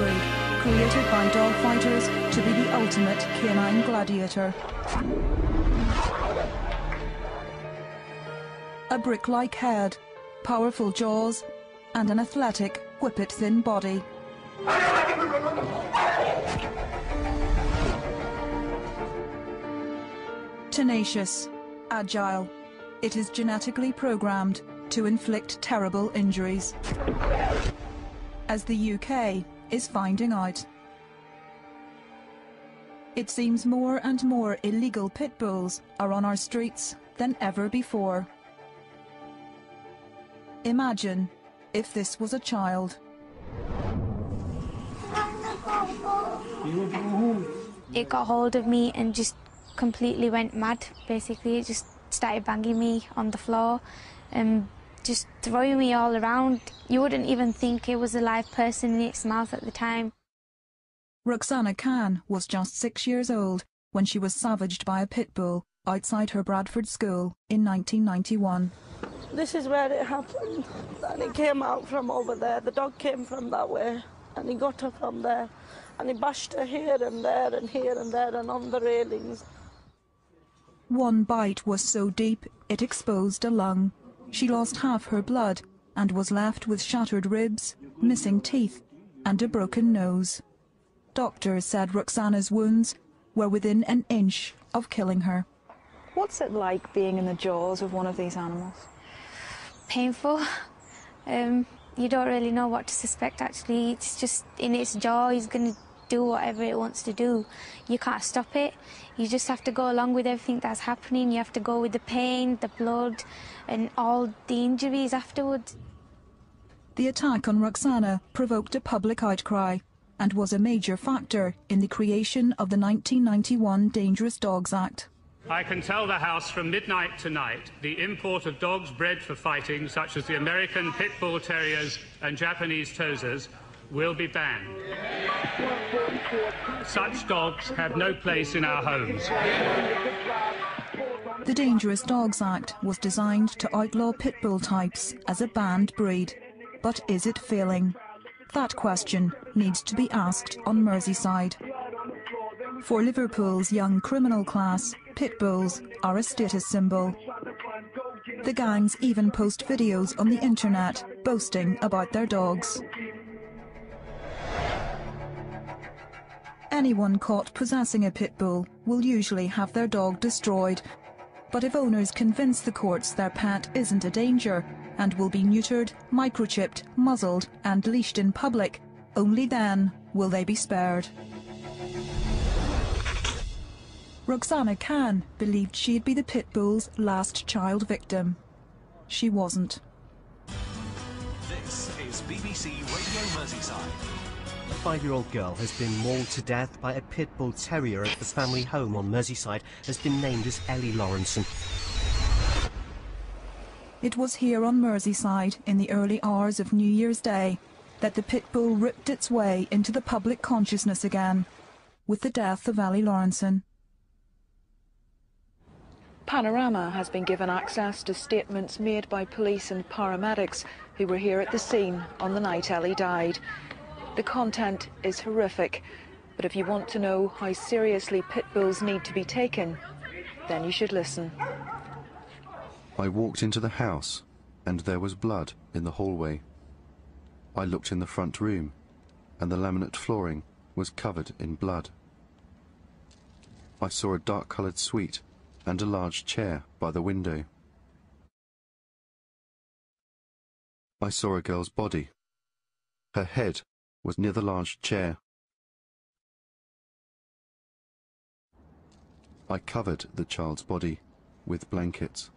breed, created by dog fighters to be the ultimate canine gladiator. A brick-like head, powerful jaws, and an athletic, whippet-thin body. Tenacious, agile, it is genetically programmed to inflict terrible injuries, as the UK is finding out. It seems more and more illegal pit bulls are on our streets than ever before. Imagine if this was a child. It got hold of me and just completely went mad, basically. It just started banging me on the floor and just throwing me all around. You wouldn't even think it was a live person in its mouth at the time. Roxanne Khan was just 6 years old when she was savaged by a pit bull outside her Bradford school in 1991. This is where it happened, and it came out from over there. The dog came from that way, and he got her from there, and he bashed her here and there and here and there and on the railings. One bite was so deep it exposed a lung. She lost half her blood and was left with shattered ribs, missing teeth and a broken nose. Doctors said Roxanne's wounds were within an inch of killing her. What's it like being in the jaws of one of these animals? Painful. You don't really know what to suspect, actually. It's just in its jaw. It's going to do whatever it wants to do. You can't stop it. You just have to go along with everything that's happening. You have to go with the pain, the blood, and all the injuries afterwards. The attack on Roxanne provoked a public outcry and was a major factor in the creation of the 1991 Dangerous Dogs Act. I can tell the House from midnight tonight the import of dogs bred for fighting, such as the American Pit Bull Terriers and Japanese Tozers, will be banned. Such dogs have no place in our homes. The Dangerous Dogs Act was designed to outlaw pit bull types as a banned breed. But is it failing? That question needs to be asked on Merseyside. For Liverpool's young criminal class, pit bulls are a status symbol. The gangs even post videos on the internet boasting about their dogs. Anyone caught possessing a pit bull will usually have their dog destroyed. But if owners convince the courts their pet isn't a danger and will be neutered, microchipped, muzzled and leashed in public, only then will they be spared. Roxanne Khan believed she'd be the pit bull's last child victim. She wasn't. This is BBC Radio Merseyside. A 5-year-old girl has been mauled to death by a pit bull terrier at the family home on Merseyside, has been named as Ellie Lawrenson. It was here on Merseyside in the early hours of New Year's Day that the pit bull ripped its way into the public consciousness again with the death of Ellie Lawrenson. Panorama has been given access to statements made by police and paramedics who were here at the scene on the night Ellie died. The content is horrific, but if you want to know how seriously pit bulls need to be taken, then you should listen. I walked into the house and there was blood in the hallway. I looked in the front room and the laminate flooring was covered in blood. I saw a dark-coloured suite and a large chair by the window. I saw a girl's body. Her head was near the large chair. I covered the child's body with blankets.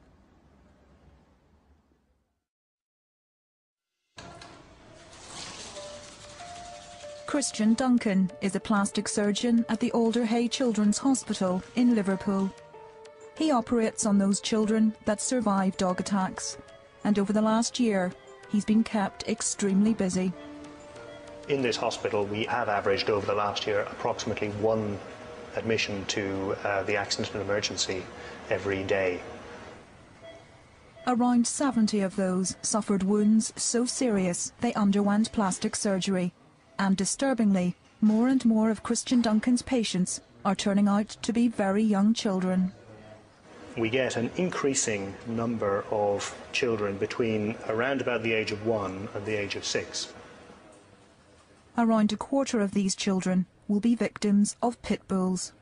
Christian Duncan is a plastic surgeon at the Alder Hey Children's Hospital in Liverpool. He operates on those children that survive dog attacks, and over the last year he's been kept extremely busy. In this hospital we have averaged over the last year approximately one admission to the accident and emergency every day. Around 70 of those suffered wounds so serious they underwent plastic surgery, And disturbingly, more and more of Christian Duncan's patients are turning out to be very young children. We get an increasing number of children between around about the age of 1 and the age of 6. Around a quarter of these children will be victims of pit bulls.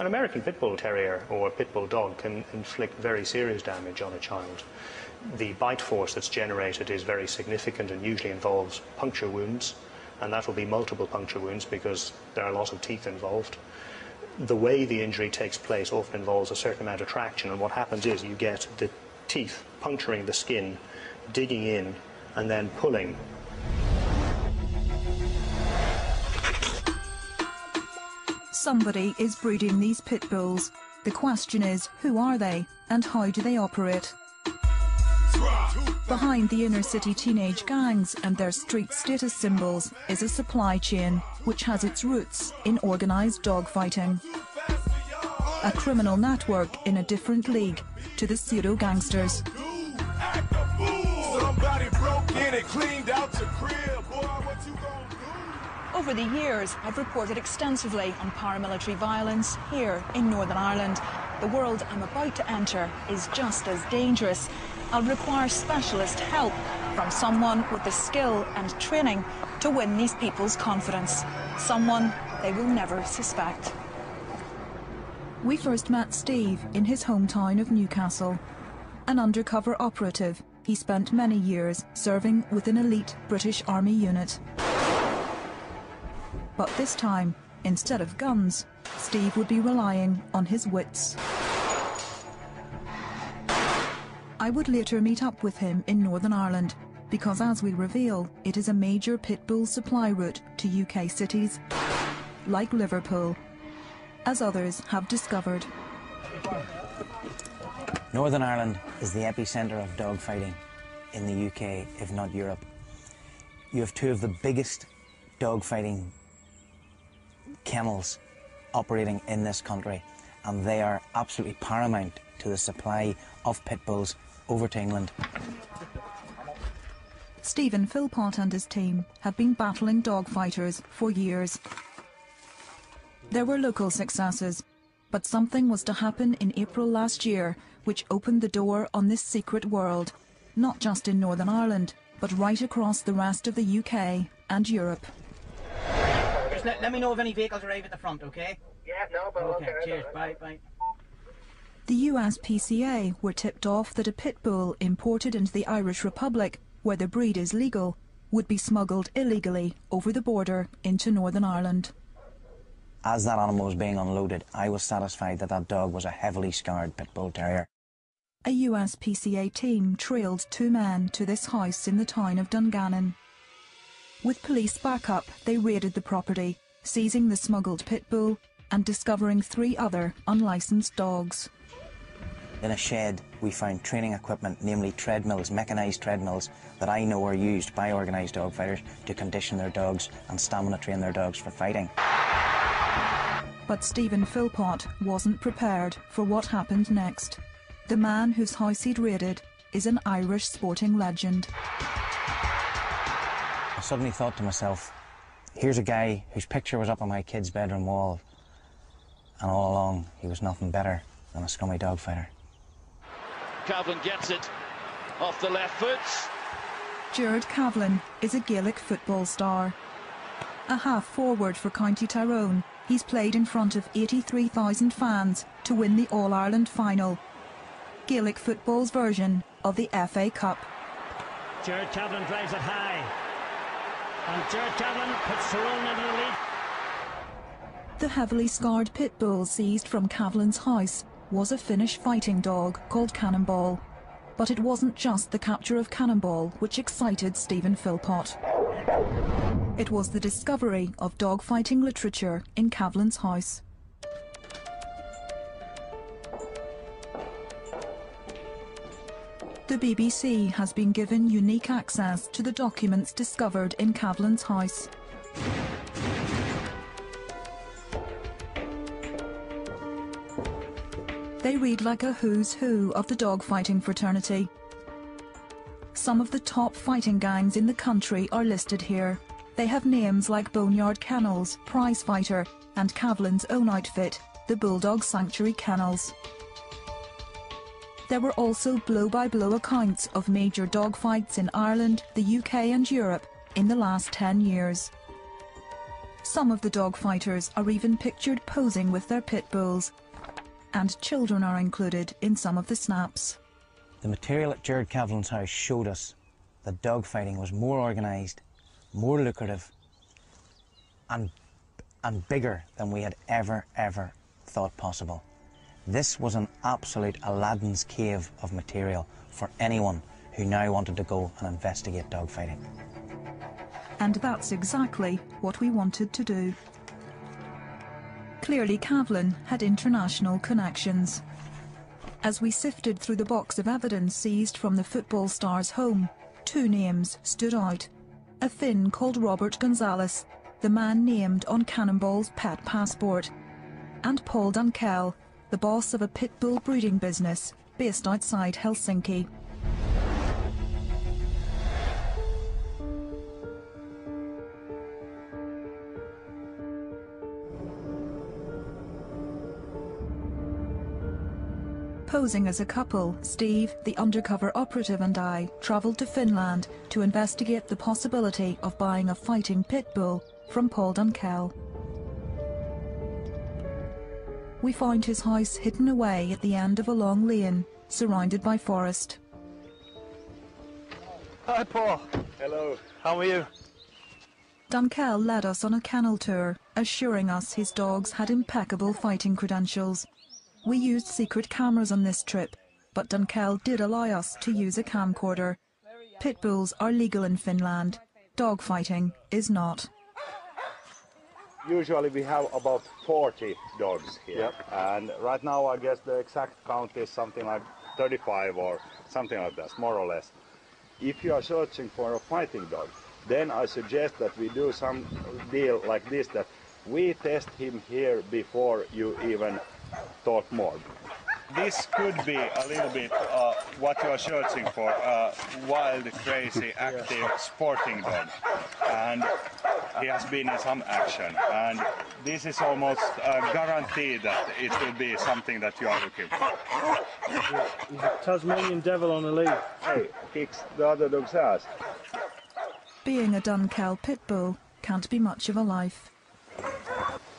An American Pit Bull Terrier or Pit Bull dog can inflict very serious damage on a child. The bite force that's generated is very significant and usually involves puncture wounds, and that will be multiple puncture wounds because there are lots of teeth involved. The way the injury takes place often involves a certain amount of traction, and what happens is you get the teeth puncturing the skin, digging in and then pulling. Somebody is breeding these pit bulls. The question is, who are they and how do they operate? Behind the inner city teenage gangs and their street status symbols is a supply chain which has its roots in organised dogfighting. A criminal network in a different league to the pseudo-gangsters. Over the years, I've reported extensively on paramilitary violence here in Northern Ireland. The world I'm about to enter is just as dangerous. I'll require specialist help from someone with the skill and training to win these people's confidence. Someone they will never suspect. We first met Steve in his hometown of Newcastle. An undercover operative, he spent many years serving with an elite British Army unit. But this time, instead of guns, Steve would be relying on his wits. I would later meet up with him in Northern Ireland, because as we reveal, it is a major pit bull supply route to UK cities, like Liverpool, as others have discovered. Northern Ireland is the epicentre of dogfighting in the UK, if not Europe. You have two of the biggest dogfighting kennels operating in this country, and they are absolutely paramount to the supply of pit bulls over to England. Stephen Philpott and his team have been battling dog fighters for years. There were local successes, but something was to happen in April last year which opened the door on this secret world, not just in Northern Ireland, but right across the rest of the UK and Europe. Just let me know if any vehicles arrive at the front, okay? Yeah, no, but okay. Cheers, bye, bye. The USPCA were tipped off that a pit bull imported into the Irish Republic, where the breed is legal, would be smuggled illegally over the border into Northern Ireland. As that animal was being unloaded, I was satisfied that that dog was a heavily scarred pit bull terrier. A USPCA team trailed two men to this house in the town of Dungannon. With police backup, they raided the property, seizing the smuggled pit bull and discovering 3 other unlicensed dogs. In a shed, we found training equipment, namely treadmills, mechanised treadmills, that I know are used by organised dog fighters to condition their dogs and stamina train their dogs for fighting. But Stephen Philpott wasn't prepared for what happened next. The man whose house he'd raided is an Irish sporting legend. I suddenly thought to myself, here's a guy whose picture was up on my kid's bedroom wall, and all along he was nothing better than a scummy dog fighter. Kavlin gets it off the left foot. Jared Kavlin is a Gaelic football star. A half-forward for County Tyrone, he's played in front of 83,000 fans to win the All-Ireland final. Gaelic football's version of the FA Cup. Jared Kavlin drives it high. And Jared Kavlin puts Tyrone into the lead. The heavily scarred pit bull seized from Kavlin's house was a Finnish fighting dog called Cannonball. But it wasn't just the capture of Cannonball which excited Stephen Philpott. It was the discovery of dogfighting literature in Kavlin's house. The BBC has been given unique access to the documents discovered in Kavlin's house. They read like a who's who of the dogfighting fraternity. Some of the top fighting gangs in the country are listed here, They have names like Boneyard Kennels, Prizefighter, and Kavlin's own outfit, the Bulldog Sanctuary Kennels. There were also blow-by-blow accounts of major dog fights in Ireland, the UK and Europe in the last 10 years. Some of the dog fighters are even pictured posing with their pit bulls, and children are included in some of the snaps. The material at Jared Kavlin's house showed us that dog fighting was more organised, more lucrative and bigger than we had ever thought possible. This was an absolute Aladdin's cave of material for anyone who now wanted to go and investigate dogfighting. And that's exactly what we wanted to do. Clearly Kavlin had international connections. As we sifted through the box of evidence seized from the football star's home, two names stood out. A Finn called Robert Gonzalez, the man named on Cannonball's pet passport, and Paul Dunkel, the boss of a pit bull breeding business based outside Helsinki. Posing as a couple, Steve, the undercover operative, and I travelled to Finland to investigate the possibility of buying a fighting pit bull from Paul Dunkel. We found his house hidden away at the end of a long lane, surrounded by forest. Hi, Paul. Hello. How are you? Dunkel led us on a kennel tour, assuring us his dogs had impeccable fighting credentials. We used secret cameras on this trip, but Dunkel did allow us to use a camcorder. Pit bulls are legal in Finland. Dog fighting is not. Usually we have about 40 dogs here, and right now I guess the exact count is something like 35 or something like that, more or less. If you are searching for a fighting dog, then I suggest that we do some deal like this, that we test him here before you even talk more. This could be a little bit what you are searching for, a wild, crazy, active, sporting dog. And he has been in some action, and this is almost a guarantee that it will be something that you are looking for. He's a Tasmanian devil on the lead. Hey, kicks the other dog's ass. Being a Dunkel pit bull can't be much of a life.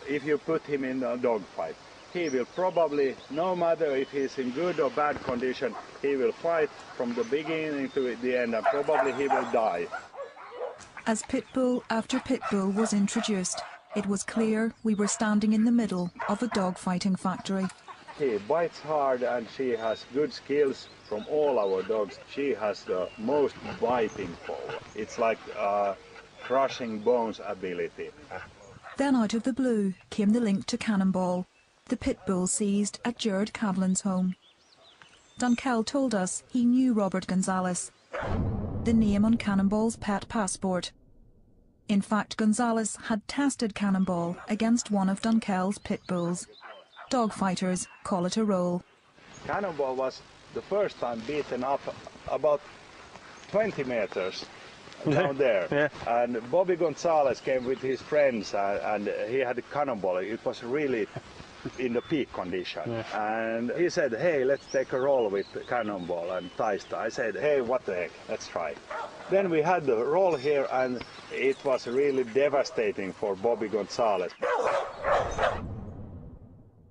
If you put him in a dog fight, he will probably, no matter if he's in good or bad condition, he will fight from the beginning to the end, and probably he will die. As pit bull after pit bull was introduced, it was clear we were standing in the middle of a dog fighting factory. He bites hard, and she has good skills. From all our dogs, she has the most biting power. It's like crushing bones ability. Then out of the blue came the link to Cannonball, the pit bull seized at Jared Kavlin's home. Dunkel told us he knew Robert Gonzalez, the name on Cannonball's pet passport. In fact, Gonzalez had tested Cannonball against one of Dunkel's pit bulls. Dogfighters call it a roll. Cannonball was the first time beaten up about 20 meters down there. And Bobby Gonzalez came with his friends, and he had a Cannonball. It was really in the peak condition, and he said, hey, let's take a roll with Cannonball and Taista. I said, hey, what the heck, let's try. Then we had the roll here, and it was really devastating for Bobby Gonzalez.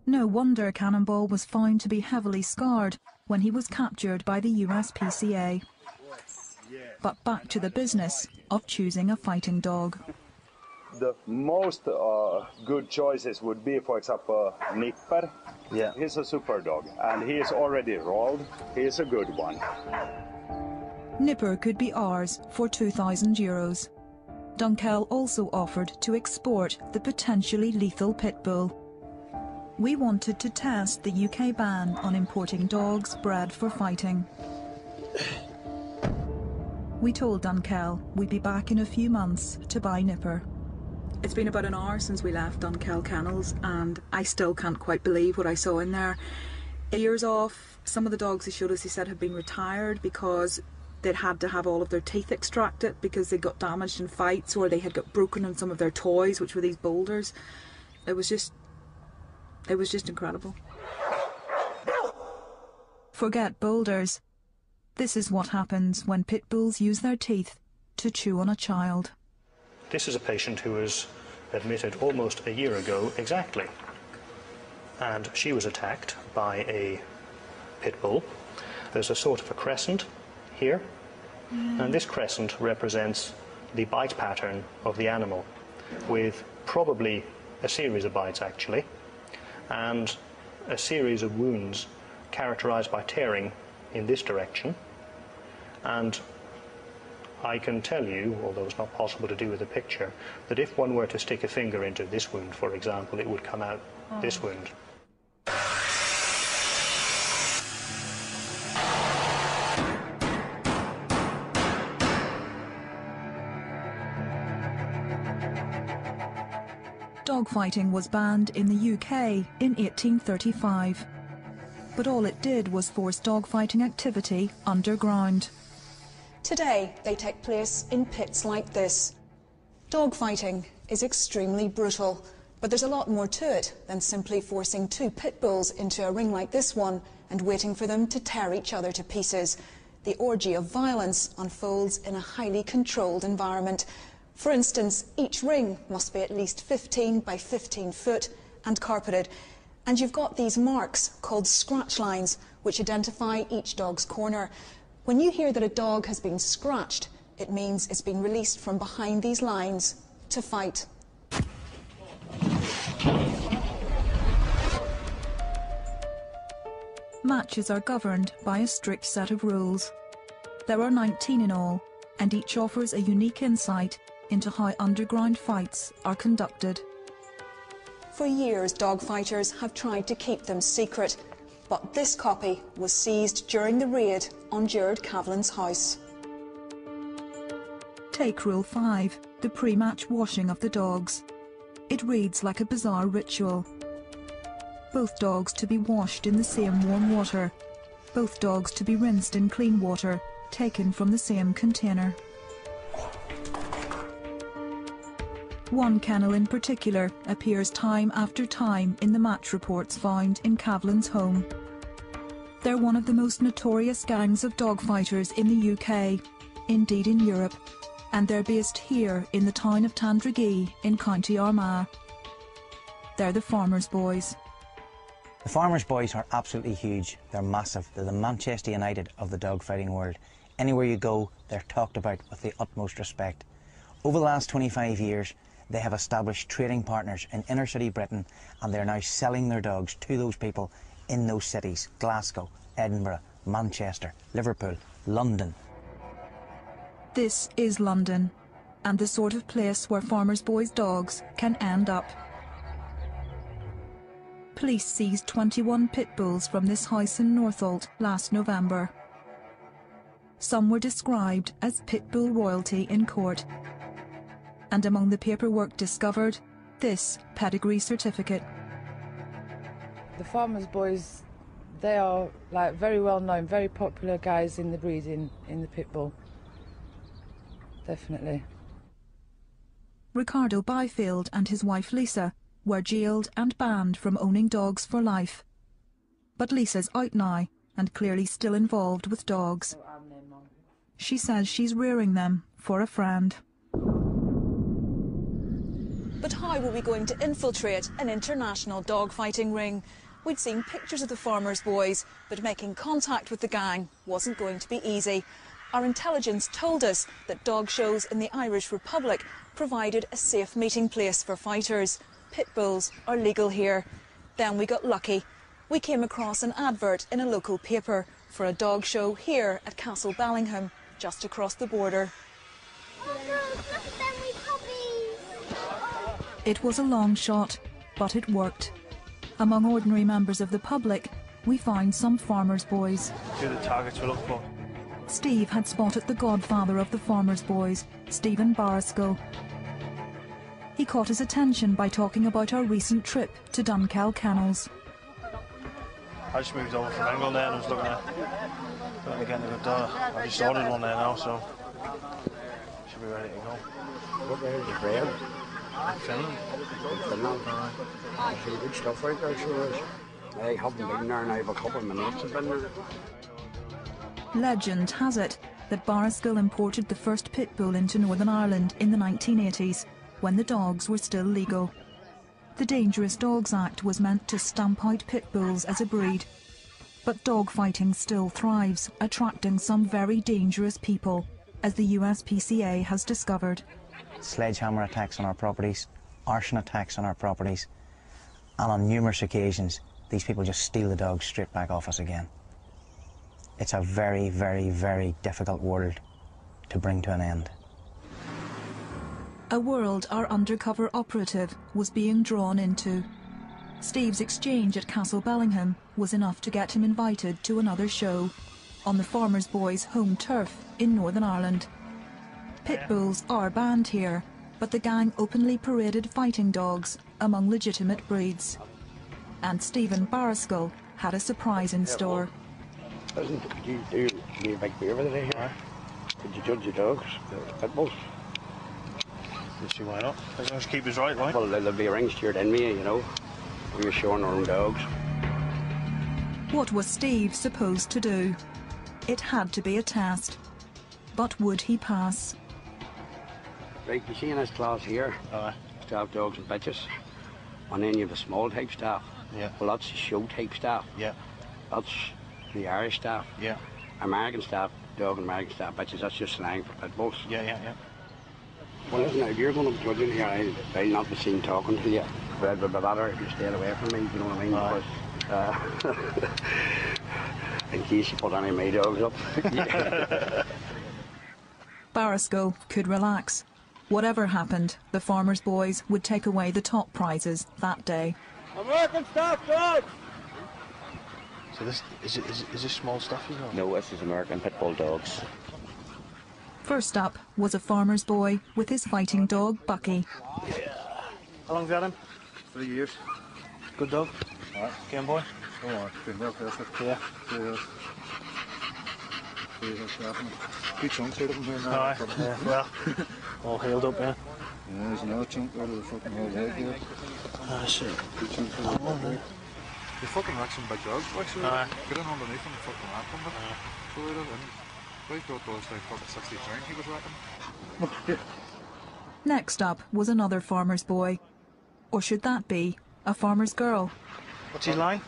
No wonder Cannonball was found to be heavily scarred when he was captured by the USPCA. But back to the business of choosing a fighting dog. The most good choices would be, for example, Nipper. He's a super dog, and he is already rolled. He's a good one. Nipper could be ours for €2,000. Dunkel also offered to export the potentially lethal pit bull. We wanted to test the UK ban on importing dogs bred for fighting. We told Dunkel we'd be back in a few months to buy Nipper. It's been about an hour since we left Dunkel Kennels, and I still can't quite believe what I saw in there. Ears off. Some of the dogs he showed us, he said, had been retired because they'd had to have all of their teeth extracted because they got damaged in fights, or they had got broken on some of their toys, which were these boulders. It was just incredible. Forget boulders. This is what happens when pit bulls use their teeth to chew on a child. This is a patient who was admitted almost a year ago exactly. And she was attacked by a pit bull. There's a sort of a crescent here, and this crescent represents the bite pattern of the animal, with probably a series of bites actually, and a series of wounds characterized by tearing in this direction. And I can tell you, although it's not possible to do with a picture, that if one were to stick a finger into this wound, for example, it would come out this wound. Dogfighting was banned in the UK in 1835, but all it did was force dogfighting activity underground. Today, they take place in pits like this. Dogfighting is extremely brutal, but there's a lot more to it than simply forcing two pit bulls into a ring like this one and waiting for them to tear each other to pieces. The orgy of violence unfolds in a highly controlled environment. For instance, each ring must be at least 15 by 15 foot and carpeted. And you've got these marks called scratch lines, which identify each dog's corner. When you hear that a dog has been scratched, it means it's been released from behind these lines to fight. Matches are governed by a strict set of rules. There are 19 in all, and each offers a unique insight into how underground fights are conducted. For years, dogfighters have tried to keep them secret. But this copy was seized during the raid on Jared Kavlin's house. Take Rule 5, the pre-match washing of the dogs. It reads like a bizarre ritual. Both dogs to be washed in the same warm water. Both dogs to be rinsed in clean water, taken from the same container. One kennel in particular appears time after time in the match reports found in Kavlin's home. They're one of the most notorious gangs of dogfighters in the UK, indeed in Europe, and they're based here in the town of Tandragee in County Armagh. They're the Farmers Boys. The Farmers Boys are absolutely huge. They're massive. They're the Manchester United of the dogfighting world. Anywhere you go, they're talked about with the utmost respect. Over the last 25 years, they have established trading partners in inner city Britain, and they're now selling their dogs to those people in those cities: Glasgow, Edinburgh, Manchester, Liverpool, London. This is London, and the sort of place where Farmers Boys' dogs can end up. Police seized 21 pit bulls from this house in Northolt last November. Some were described as pit bull royalty in court. And among the paperwork discovered, this pedigree certificate. The Farmers Boys, they are like very well known, very popular guys in the breeding, in the pit bull. Definitely. Ricardo Byfield and his wife Lisa were jailed and banned from owning dogs for life. But Lisa's out now and clearly still involved with dogs. She says she's rearing them for a friend. But how were we going to infiltrate an international dogfighting ring? We'd seen pictures of the Farmers Boys, but making contact with the gang wasn't going to be easy. Our intelligence told us that dog shows in the Irish Republic provided a safe meeting place for fighters. Pit bulls are legal here. Then we got lucky. We came across an advert in a local paper for a dog show here at Castle Bellingham, just across the border. It was a long shot, but it worked. Among ordinary members of the public, we found some Farmers Boys. Who the targets we look for. Steve had spotted the godfather of the Farmers Boys, Stephen Bariskell. He caught his attention by talking about our recent trip to Dunkel Kennels. I just moved over from England there and I was looking at But again, I just ordered one there now, so should be ready to go. What area is it from? Finland. Finland. I see good stuff out there, sure is. I haven't been there, and I have a couple of minutes been there. Legend has it that Bariskell imported the first pit bull into Northern Ireland in the 1980s, when the dogs were still legal. The Dangerous Dogs Act was meant to stamp out pit bulls as a breed. But dog fighting still thrives, attracting some very dangerous people, as the USPCA has discovered. Sledgehammer attacks on our properties, arson attacks on our properties, and on numerous occasions, these people just steal the dogs straight back off us again. It's a very, very, very difficult world to bring to an end. A world our undercover operative was being drawn into. Steve's exchange at Castle Bellingham was enough to get him invited to another show, on the Farmers Boys' home turf in Northern Ireland. Pit bulls are banned here, but the gang openly paraded fighting dogs among legitimate breeds. And Stephen Bariskell had a surprise in store. Listen, could you make beer with it here? Could you judge your dogs, the pit bulls? Let's see, why not? Let's keep us right, right? Well, there'll be a ring steered in me, you know. We were showing our own dogs. What was Steve supposed to do? It had to be a test. But would he pass? Right, you see in this class here, staff dogs and bitches. And then you have a small type staff. Yeah. Well, that's the show type staff. Yeah. That's the Irish staff. Yeah. American staff, dog and American staff bitches, that's just slang for pit bulls. Yeah, yeah, yeah. Well, listen, if you're going to be judging here, I'll not be seen talking to you. But I'd be better if you stayed away from me, you know what I mean? Right. Because, in case you put any of my dogs up. Bariskell could relax. Whatever happened, the Farmers Boys would take away the top prizes that day. American staff dogs! So this, is this small stuff, you know? No, this is American pit bull dogs. First up was a farmer's boy with his fighting dog, Bucky. Yeah. How long's that in? 3 years. Good dog. All right. Game boy? Oh, it's been well perfect. Yeah. 3 years. 3 years of good chunks out of him here now. All right. Yeah. Well, all healed up, yeah. Yeah, there's another chunk out of the fucking whole leg here. Ah, shit. Good chunk out of the leg. You fucking like some big dogs, like, so get in underneath and fucking wrap them, but throw it in. Next up was another farmer's boy. Or should that be a farmer's girl? What's his line?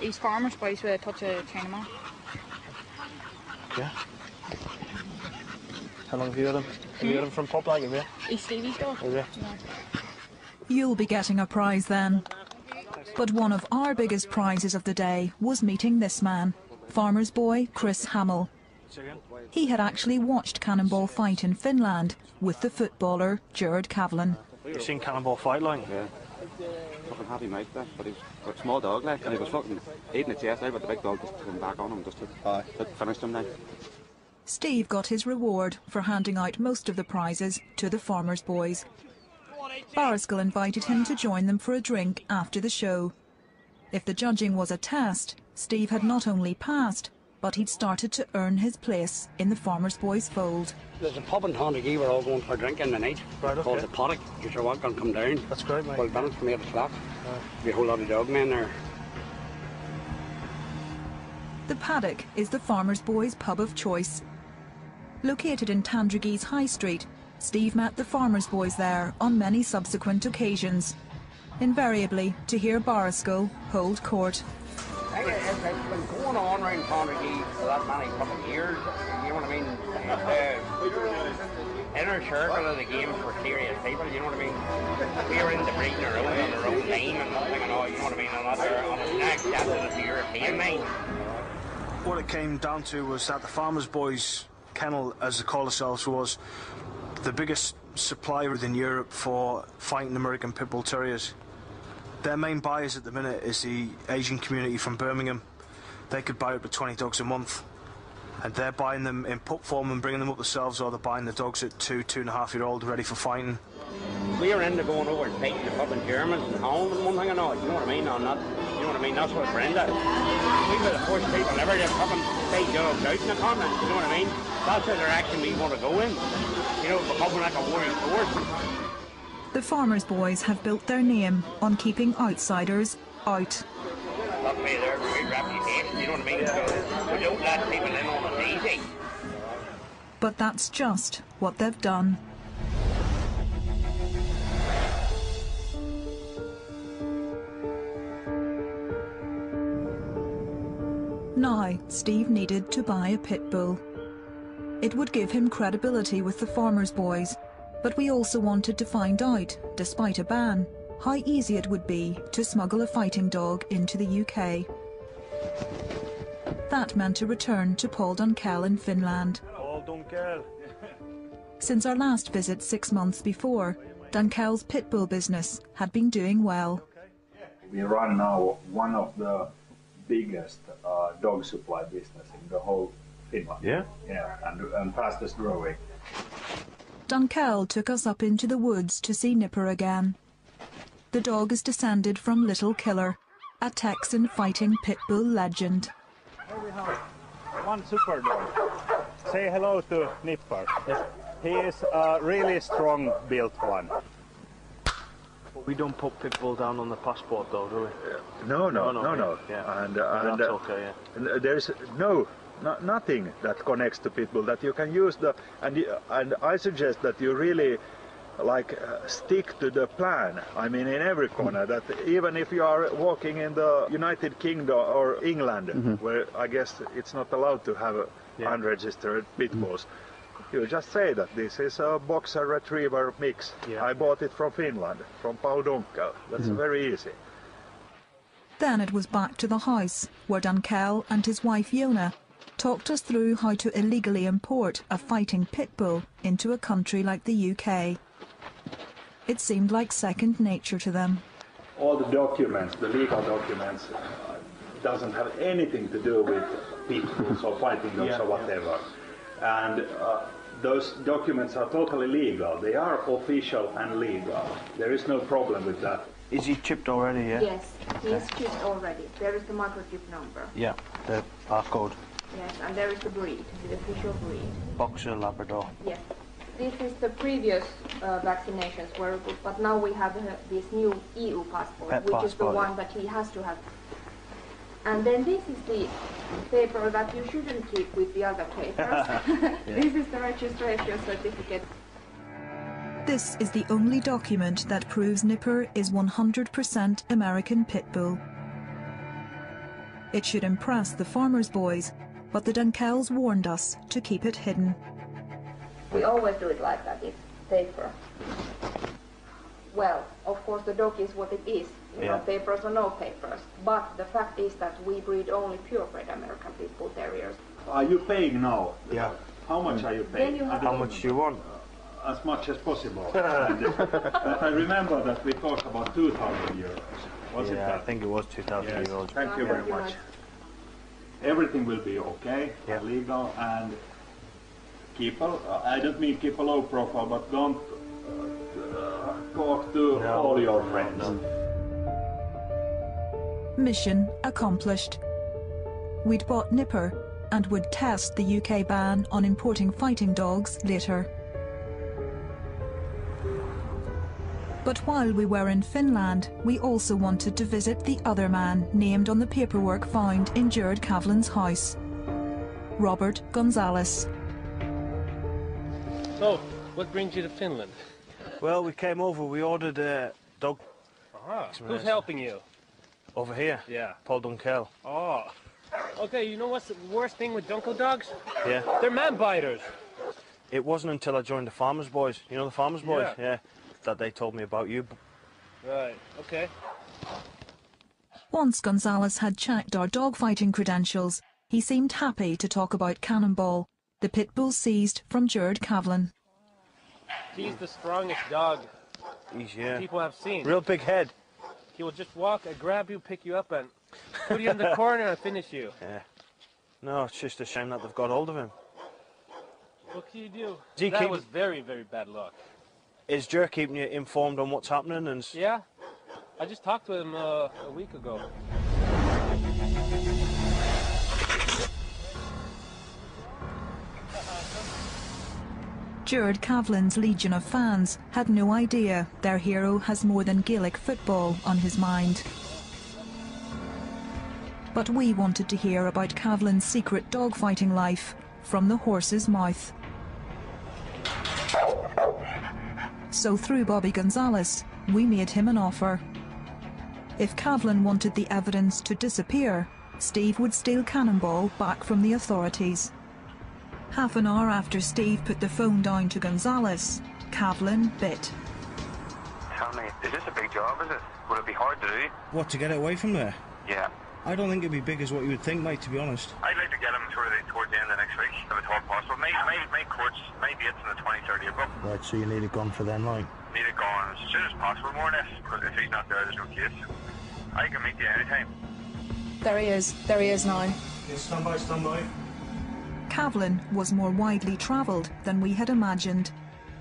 He's farmer's boys with a touch of Chinaman. Yeah. How long have you had him? Have you had him from Pop Like, have you? He's Stevie's dog. Have you? No. You'll be getting a prize then. But one of our biggest prizes of the day was meeting this man, farmer's boy Chris Hamill. He had actually watched Cannonball fight in Finland with the footballer Jared Kavlin. You've seen Cannonball fight, like? Yeah. Fucking happy mate there, but he's a small dog, like, and he was fucking eating its chest out, but the big dog just came back on him, just to finish him now. Steve got his reward for handing out most of the prizes to the Farmers Boys. Bariskell invited him to join them for a drink after the show. If the judging was a test, Steve had not only passed, but he'd started to earn his place in the Farmers Boys' fold. There's a pub in Tandragee we're all going for a drink in the night. Right, okay. Called The Paddock. You're sure what, going to come down? That's great, mate. Well, Bennett's from 8 o'clock. There'll be a whole lot of dog men there. The Paddock is the Farmers Boys' pub of choice. Located in Tandragee's High Street, Steve met the Farmers Boys there on many subsequent occasions, invariably to hear Bariskell hold court. It's been going on around Tandragee for that many fucking years, you know what I mean? The inner circle of the game for serious people, you know what I mean? We're in the breeding their own on their own team and nothing and all, you know what I mean? And they're on the next step of the European main. What it came down to was that the Farmers Boys Kennel, as they call themselves, was the biggest supplier within Europe for fighting American Pit Bull Terriers. Their main buyers at the minute is the Asian community from Birmingham. They could buy up to 20 dogs a month, and they're buying them in pup form and bringing them up themselves, or they're buying the dogs at 2-and-a-half-year-old ready for fighting. We are into going over and fighting the fucking Germans and Holland and one thing and all, you know what I mean? On that, you you know what I mean? That's what Brenda. We were the first people ever to fucking take dogs out in the continent, you know what I mean? That's the direction we want to go in, you know, becoming like a warrior force. The Farmers Boys have built their name on keeping outsiders out. Not me there, great reputation, you know what I mean? So we don't let people in on it easy. But that's just what they've done. Now, Steve needed to buy a pit bull. It would give him credibility with the Farmers Boys, but we also wanted to find out, despite a ban, how easy it would be to smuggle a fighting dog into the UK. That meant a return to Paul Dunkel in Finland. Paul Dunkel. Since our last visit 6 months before, Dunkel's pit bull business had been doing well. We run now one of the biggest dog supply business in the whole Finland. Yeah? Yeah, and fastest growing. Dunkel took us up into the woods to see Nipper again. The dog is descended from Little Killer, a Texan fighting pit bull legend. Here we have one super dog. Say hello to Nipper. He is a really strong built one. We don't put pit bull down on the passport though, do we? No. Yeah. And that's okay, yeah. There's no... No, nothing that connects to pit bull that you can use the and I suggest that you really like stick to the plan. I mean, in every corner, that even if you are walking in the United Kingdom or England, where I guess it's not allowed to have unregistered pit bulls, you just say that this is a boxer retriever mix. Yeah. I bought it from Finland, from Paul Dunkel. That's very easy. Then it was back to the house where Dunkel and his wife Jona talked us through how to illegally import a fighting pit bull into a country like the UK. It seemed like second nature to them. All the documents, the legal documents, doesn't have anything to do with pit bulls or fighting dogs or whatever. And those documents are totally legal. They are official and legal. There is no problem with that. Is he chipped already, yeah? Yes, he is chipped already. There is the microchip number. Yeah, the barcode. Yes, and there is the breed, the official breed. Boxer Labrador. Yes. This is the previous vaccinations were good, but now we have this new EU passport, which is the one that he has to have. And then this is the paper that you shouldn't keep with the other papers. This is the registration certificate. This is the only document that proves Nipper is 100% American pit bull. It should impress the Farmers Boys, but the Dunkels warned us to keep it hidden. We always do it like that, it's safer. Well, of course the dog is what it is, you know, papers or no papers. But the fact is that we breed only purebred American Pit Bull Terriers. Are you paying now? Yeah. How much are you paying? How much do you want? As much as possible. But I remember that we talked about 2,000 euros. Was it that? I think it was 2,000 euros. Thank you very much. Everything will be okay, legal, and keep a, I don't mean keep a low profile, but don't talk to all your friends. Mission accomplished. We'd bought Nipper and would test the UK ban on importing fighting dogs later. But while we were in Finland, we also wanted to visit the other man named on the paperwork found in Jared Kavlin's house, Robert Gonzalez. So, what brings you to Finland? Well, we came over, we ordered a dog. Who's helping you? Over here. Yeah. Paul Dunkel. Oh. Okay, you know what's the worst thing with Dunkel dogs? Yeah. They're man-biters. It wasn't until I joined the Farmers Boys. You know the Farmers Boys? Yeah. That they told me about you. Right, okay. Once Gonzalez had checked our dogfighting credentials, he seemed happy to talk about Cannonball, the pit bull seized from Jared Kavlin. He's the strongest dog people have seen. Real big head. He will just walk and grab you, pick you up and put you in the corner and finish you. Yeah. No, it's just a shame that they've got hold of him. What can you do? That was very, very bad luck. Is Jer keeping you informed on what's happening? And yeah, I just talked to him a week ago. Jared Kavlin's legion of fans had no idea their hero has more than Gaelic football on his mind. But we wanted to hear about Kavlin's secret dogfighting life from the horse's mouth. So through Bobby Gonzalez, we made him an offer. If Kavlin wanted the evidence to disappear, Steve would steal Cannonball back from the authorities. Half an hour after Steve put the phone down to Gonzalez, Kavlin bit. Tell me, is this a big job, is it? Would it be hard to do? What, to get it away from there? Yeah. I don't think it'd be big as what you would think, mate, to be honest. I'd like to get him towards the end of next week, if it's all possible. My date's on the 23rd of April. Right, so you need it gone for then, like? Need it gone as soon as possible, more or less, because if he's not there, there's no case. I can meet you anytime. There he is now. Yes, stand by, stand by. Kavlin was more widely travelled than we had imagined.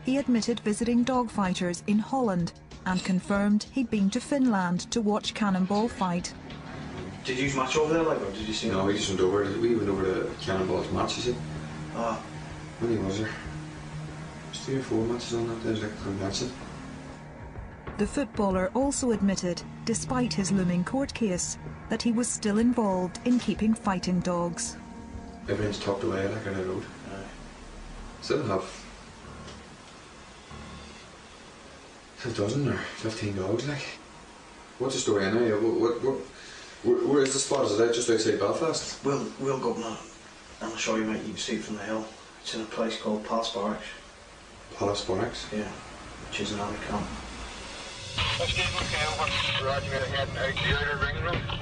He admitted visiting dogfighters in Holland and confirmed he'd been to Finland to watch Cannonball fight. Did you match over there, like, or did you see? No, we just went over. We went over to Cannonball's match, you see. Ah. When he was there? There's 3 or 4 matches on that day, like, I couldn't match it. The footballer also admitted, despite his looming court case, that he was still involved in keeping fighting dogs. Everything's tucked away, like, on the road. Still have a dozen or 15 dogs, like. What's the story anyway? Where is the spot? Is it out just outside Belfast? We'll go up now. I'll show you, mate. You can see it from the hill. It's in a place called Palace Barracks. Palace Barracks? Yeah. Which is an army camp. Escape, okay, over. Roger, we're heading out the outer ring room.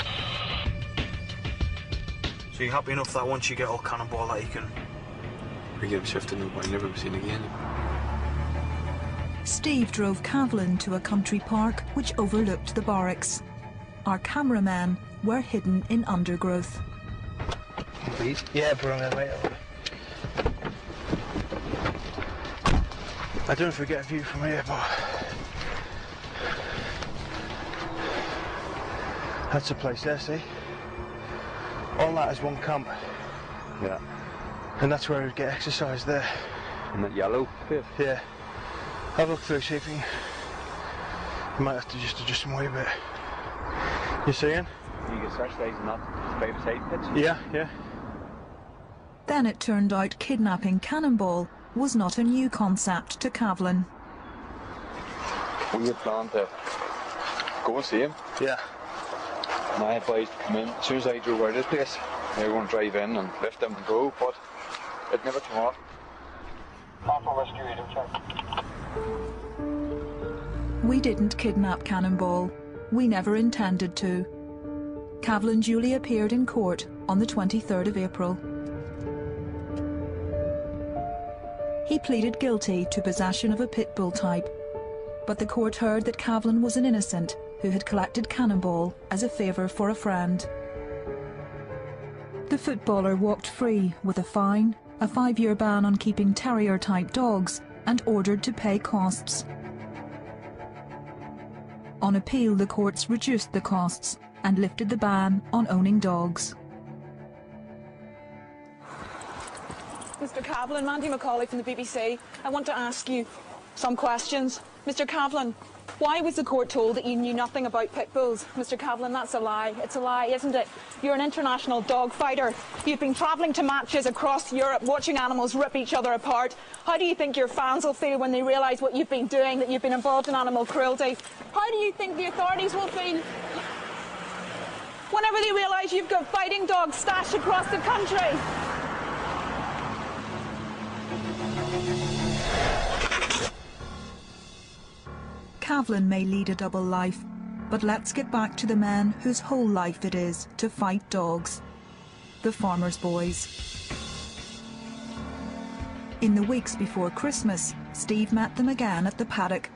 So you're happy enough that once you get all Cannonball that you can... We get him shifted and we'll never be seen again. Steve drove Kavlin to a country park which overlooked the barracks. Our cameramen were hidden in undergrowth. Indeed. Yeah, bring that way over. I don't know if we get a view from here, but... That's the place there, see? All that is one camp. Yeah. And that's where we'd get exercise there. In that yellow bit? Yeah. Have a look through, see if you can... You might have to just adjust them way a bit. You seeing? You can search these and that baby-side pitch. Yeah, yeah. Then it turned out kidnapping Cannonball was not a new concept to Kavlin. We had planned to go and see him. Yeah. And I advised to come in. As soon as I drove out of this place, they were going to drive in and lift him and go, but it never came off. Papa rescued him, check. We didn't kidnap Cannonball. We never intended to. Kavlin duly appeared in court on the 23rd of April. He pleaded guilty to possession of a pit bull type, but the court heard that Kavlin was an innocent who had collected Cannonball as a favour for a friend. The footballer walked free with a fine, a 5-year ban on keeping terrier-type dogs, and ordered to pay costs. On appeal, the courts reduced the costs and lifted the ban on owning dogs. Mr. Kavlin, Mandy McCauley from the BBC. I want to ask you some questions. Mr. Kavlin, why was the court told that you knew nothing about pit bulls? Mr. Kavlin, that's a lie. It's a lie, isn't it? You're an international dog fighter. You've been travelling to matches across Europe, watching animals rip each other apart. How do you think your fans will feel when they realise what you've been doing, that you've been involved in animal cruelty? How do you think the authorities will feel whenever they realise you've got fighting dogs stashed across the country? Kavlin may lead a double life, but let's get back to the man whose whole life it is to fight dogs. The Farmers Boys. In the weeks before Christmas, Steve met them again at the paddock.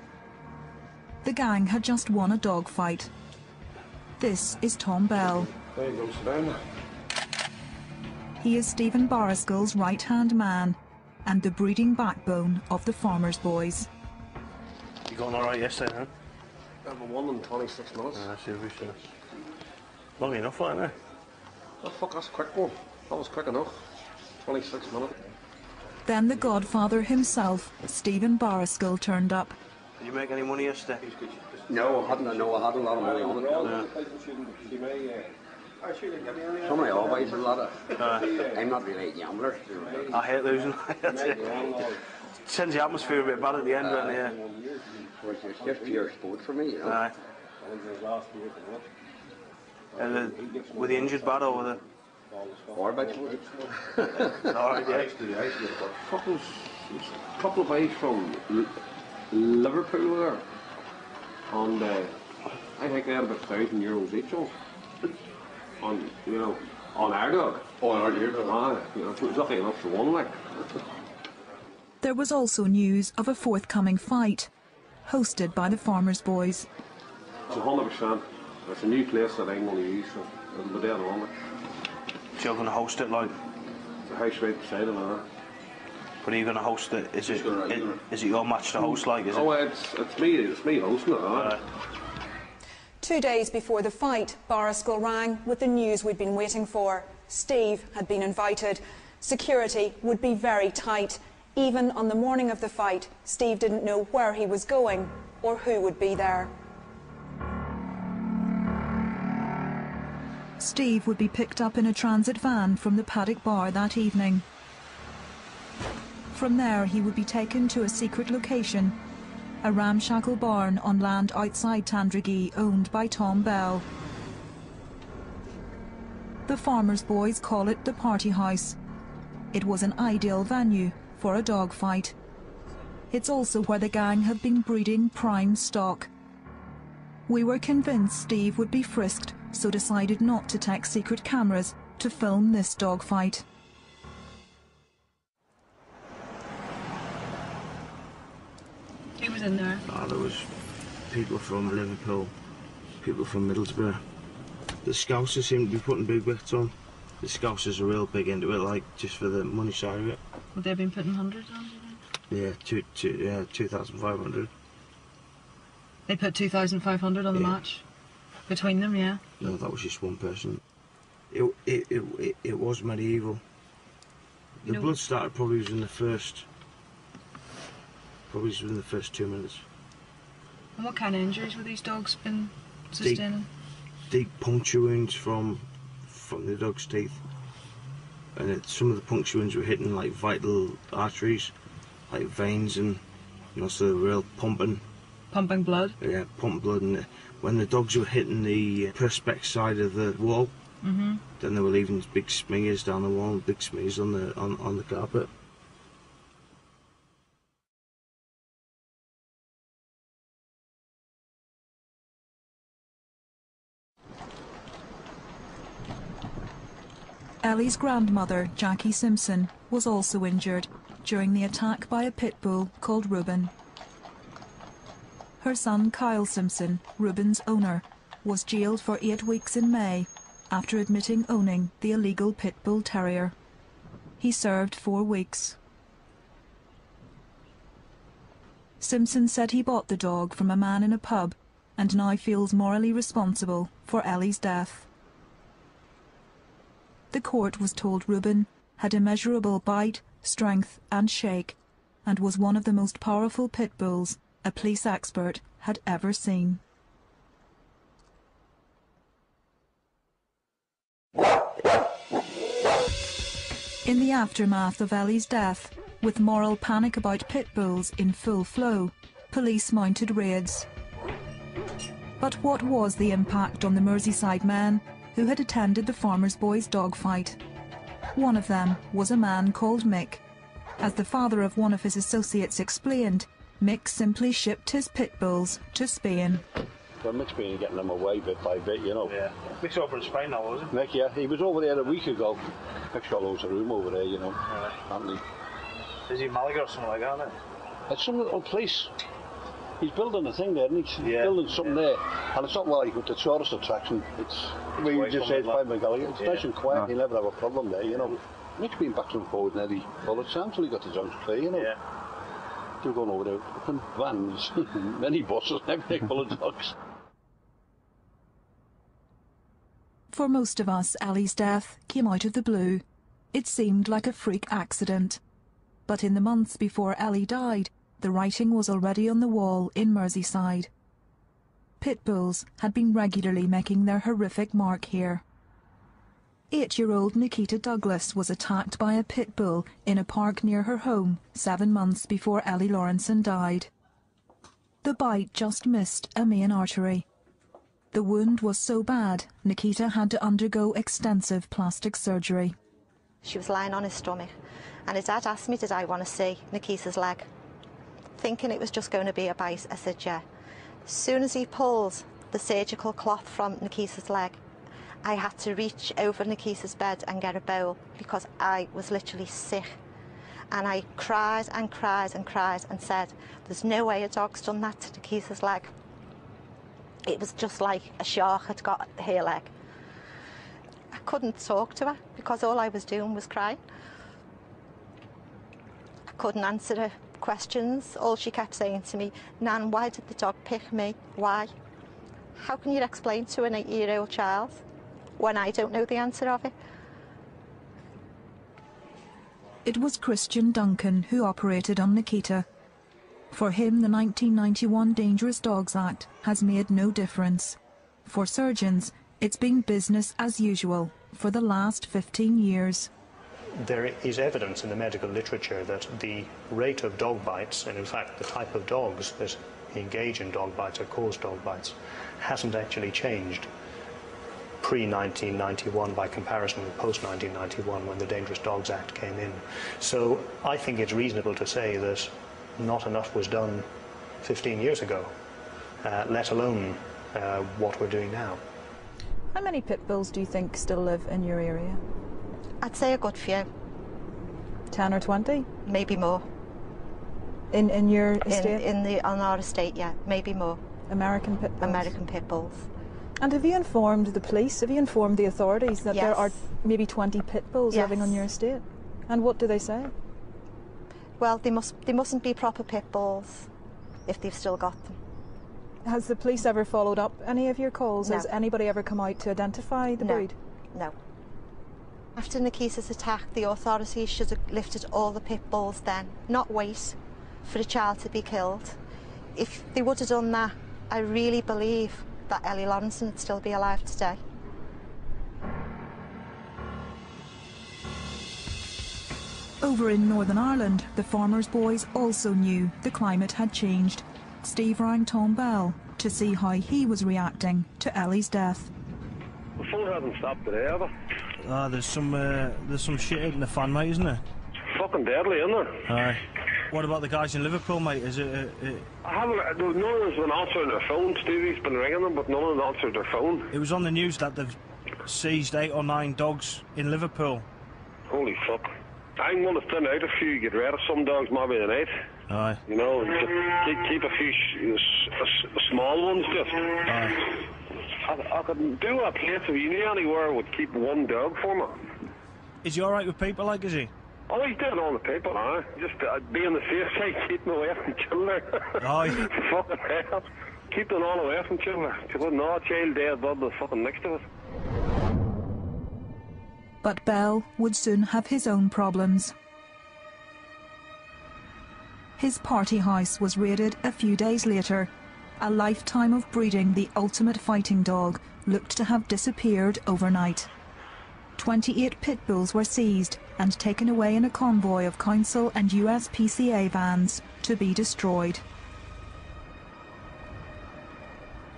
The gang had just won a dog fight. This is Tom Bell. There you go, sit down. He is Stephen Bariskell's right-hand man and the breeding backbone of the Farmers Boys. You going all right yesterday, huh? I haven't won in 26 minutes. Yeah, that's every finish. Long enough, ain't it? Oh, fuck, that's a quick one. That was quick enough. 26 minutes. Then the godfather himself, Stephen Bariskell, turned up. Did you make any money yesterday? No, I hadn't. I had a lot of money on it. Somebody always a lot of. I'm not really a gambler. I hate losing. Sends the atmosphere a bit bad at the end, doesn't it? It's just pure sport for me, you know. Aye. Were the injured bad or were they? Orbit. Alright, yeah. Fucking couple of guys from Liverpool were there, and I think they had about €1,000 each on our dog. On our dog. It was lucky enough for one, like. There was also news of a forthcoming fight, hosted by the Farmers Boys. It's 100%. It's a new place that I'm going to use, so it'll be down on it. So you're going to host it, like? The house right beside it, man. But are you going to host it? Is it your match to host, like? Is it? Oh, it's me hosting it, right? 2 days before the fight, Bariskell rang with the news we'd been waiting for. Steve had been invited. Security would be very tight. Even on the morning of the fight, Steve didn't know where he was going or who would be there. Steve would be picked up in a transit van from the Paddock bar that evening. From there, he would be taken to a secret location, a ramshackle barn on land outside Tandragee owned by Tom Bell. The Farmers Boys call it the Party House. It was an ideal venue for a dog fight. It's also where the gang have been breeding prime stock. We were convinced Steve would be frisked, so decided not to take secret cameras to film this dog fight. Who was in there? Oh, there was people from Liverpool, people from Middlesbrough. The Scousers seem to be putting big bets on. The Scousers are real big into it, like, just for the money side of it. Well, they've been putting hundreds on, do you think? Yeah, 2,500. They put 2,500 on the match? Between them, yeah? No, that was just one person. It was medieval. The blood started probably was in the first... probably within the first 2 minutes. And what kind of injuries were these dogs been sustaining? Deep puncture wounds from the dog's teeth. And some of the puncture wounds were hitting like vital arteries, like veins, and you know, so they were all pumping. Pumping blood? Yeah, pumping blood. And when the dogs were hitting the prospect side of the wall, then they were leaving big smears down the wall, big smears on the carpet. Ellie's grandmother, Jackie Simpson, was also injured during the attack by a pit bull called Reuben. Her son, Kyle Simpson, Reuben's owner, was jailed for 8 weeks in May after admitting owning the illegal pit bull terrier. He served 4 weeks. Simpson said he bought the dog from a man in a pub and now feels morally responsible for Ellie's death. The court was told Reuben had immeasurable bite, strength and shake, and was one of the most powerful pit bulls a police expert had ever seen. In the aftermath of Ellie's death, with moral panic about pit bulls in full flow, police mounted raids. But what was the impact on the Merseyside men who had attended the Farmers Boys dogfight? One of them was a man called Mick. As the father of one of his associates explained, Mick simply shipped his pit bulls to Spain. Well, Mick's been getting them away bit by bit, you know. Yeah. Mick's over in Spain now, wasn't he? Mick, yeah. He was over there a week ago. Mick's got loads of room over there, you know. Right. Haven't he? Is he Malaga or something like that, then? It's some little place. He's building a thing there, and he's building something there, and it's not like the tourist attraction. We would just say it's by McGallagher. It's nice and quiet. You never have a problem there, you know. Mick's been back and forward nearly all the time till he got his own play, you know. Yeah. They're going over there in vans, many buses, and everything full of dogs. For most of us, Ellie's death came out of the blue. It seemed like a freak accident. but in the months before Ellie died, the writing was already on the wall in Merseyside. Pit bulls had been regularly making their horrific mark here. 8-year-old Nikita Douglas was attacked by a pit bull in a park near her home 7 months before Ellie Lawrenson died. The bite just missed a main artery. The wound was so bad, Nikita had to undergo extensive plastic surgery. She was lying on his stomach, and his dad asked me, did I want to see Nikita's leg? Thinking it was just going to be a bite, I said, yeah. As soon as he pulls the surgical cloth from Nikita's leg, I had to reach over Nikita's bed and get a bowl because I was literally sick. And I cried and cried and cried and said, there's no way a dog's done that to Nikita's leg. It was just like a shark had got her leg. I couldn't talk to her because all I was doing was crying. I couldn't answer her questions. All she kept saying to me, Nan, why did the dog pick me? Why? How can you explain to an 8-year-old child when I don't know the answer of it? It was Christian Duncan who operated on Nikita. For him, the 1991 Dangerous Dogs Act has made no difference. For surgeons, it's been business as usual for the last 15 years. There is evidence in the medical literature that the rate of dog bites, and in fact the type of dogs that engage in dog bites or cause dog bites, hasn't actually changed pre-1991 by comparison with post-1991 when the Dangerous Dogs Act came in. So I think it's reasonable to say that not enough was done 15 years ago, let alone what we're doing now. How many pit bulls do you think still live in your area? I'd say a good few. 10 or 20? Maybe more. In your estate? On our estate, yeah, maybe more. American pit bulls? American pit bulls. And have you informed the police, have you informed the authorities that there are maybe 20 pit bulls living on your estate? And what do they say? Well, they mustn't be proper pit bulls if they've still got them. Has the police ever followed up any of your calls? No. Has anybody ever come out to identify the breed? No. After Nikita's attack, the authorities should have lifted all the pit bulls then, not wait for a child to be killed. If they would have done that, I really believe that Ellie Lawrenson would still be alive today. Over in Northern Ireland, the Farmers Boys also knew the climate had changed. Steve rang Tom Bell to see how he was reacting to Ellie's death. The phone hasn't stopped today ever. Ah, there's some shit out in the fan, mate, isn't there? It's fucking deadly, isn't it? Aye. What about the guys in Liverpool, mate? Is it... I haven't... No one's been answering their phone. Stevie's been ringing them, but no one's answered their phone. It was on the news that they've seized 8 or 9 dogs in Liverpool. Holy fuck. I'm going to thin out a few, get rid of some dogs maybe tonight. Aye. You know, keep a few small ones just. Aye. I could do a place if you knew anywhere would keep one dog for me. Is he alright with people, like, is he? Oh, he's doing all the people, huh? Just be on the safe side, keep him away from children. Oh, yeah. Fucking hell. Keep them all away from children. Because no child dead above the fucking next to us. But Bell would soon have his own problems. His party house was raided a few days later. A lifetime of breeding the ultimate fighting dog looked to have disappeared overnight. 28 pit bulls were seized and taken away in a convoy of council and USPCA vans to be destroyed.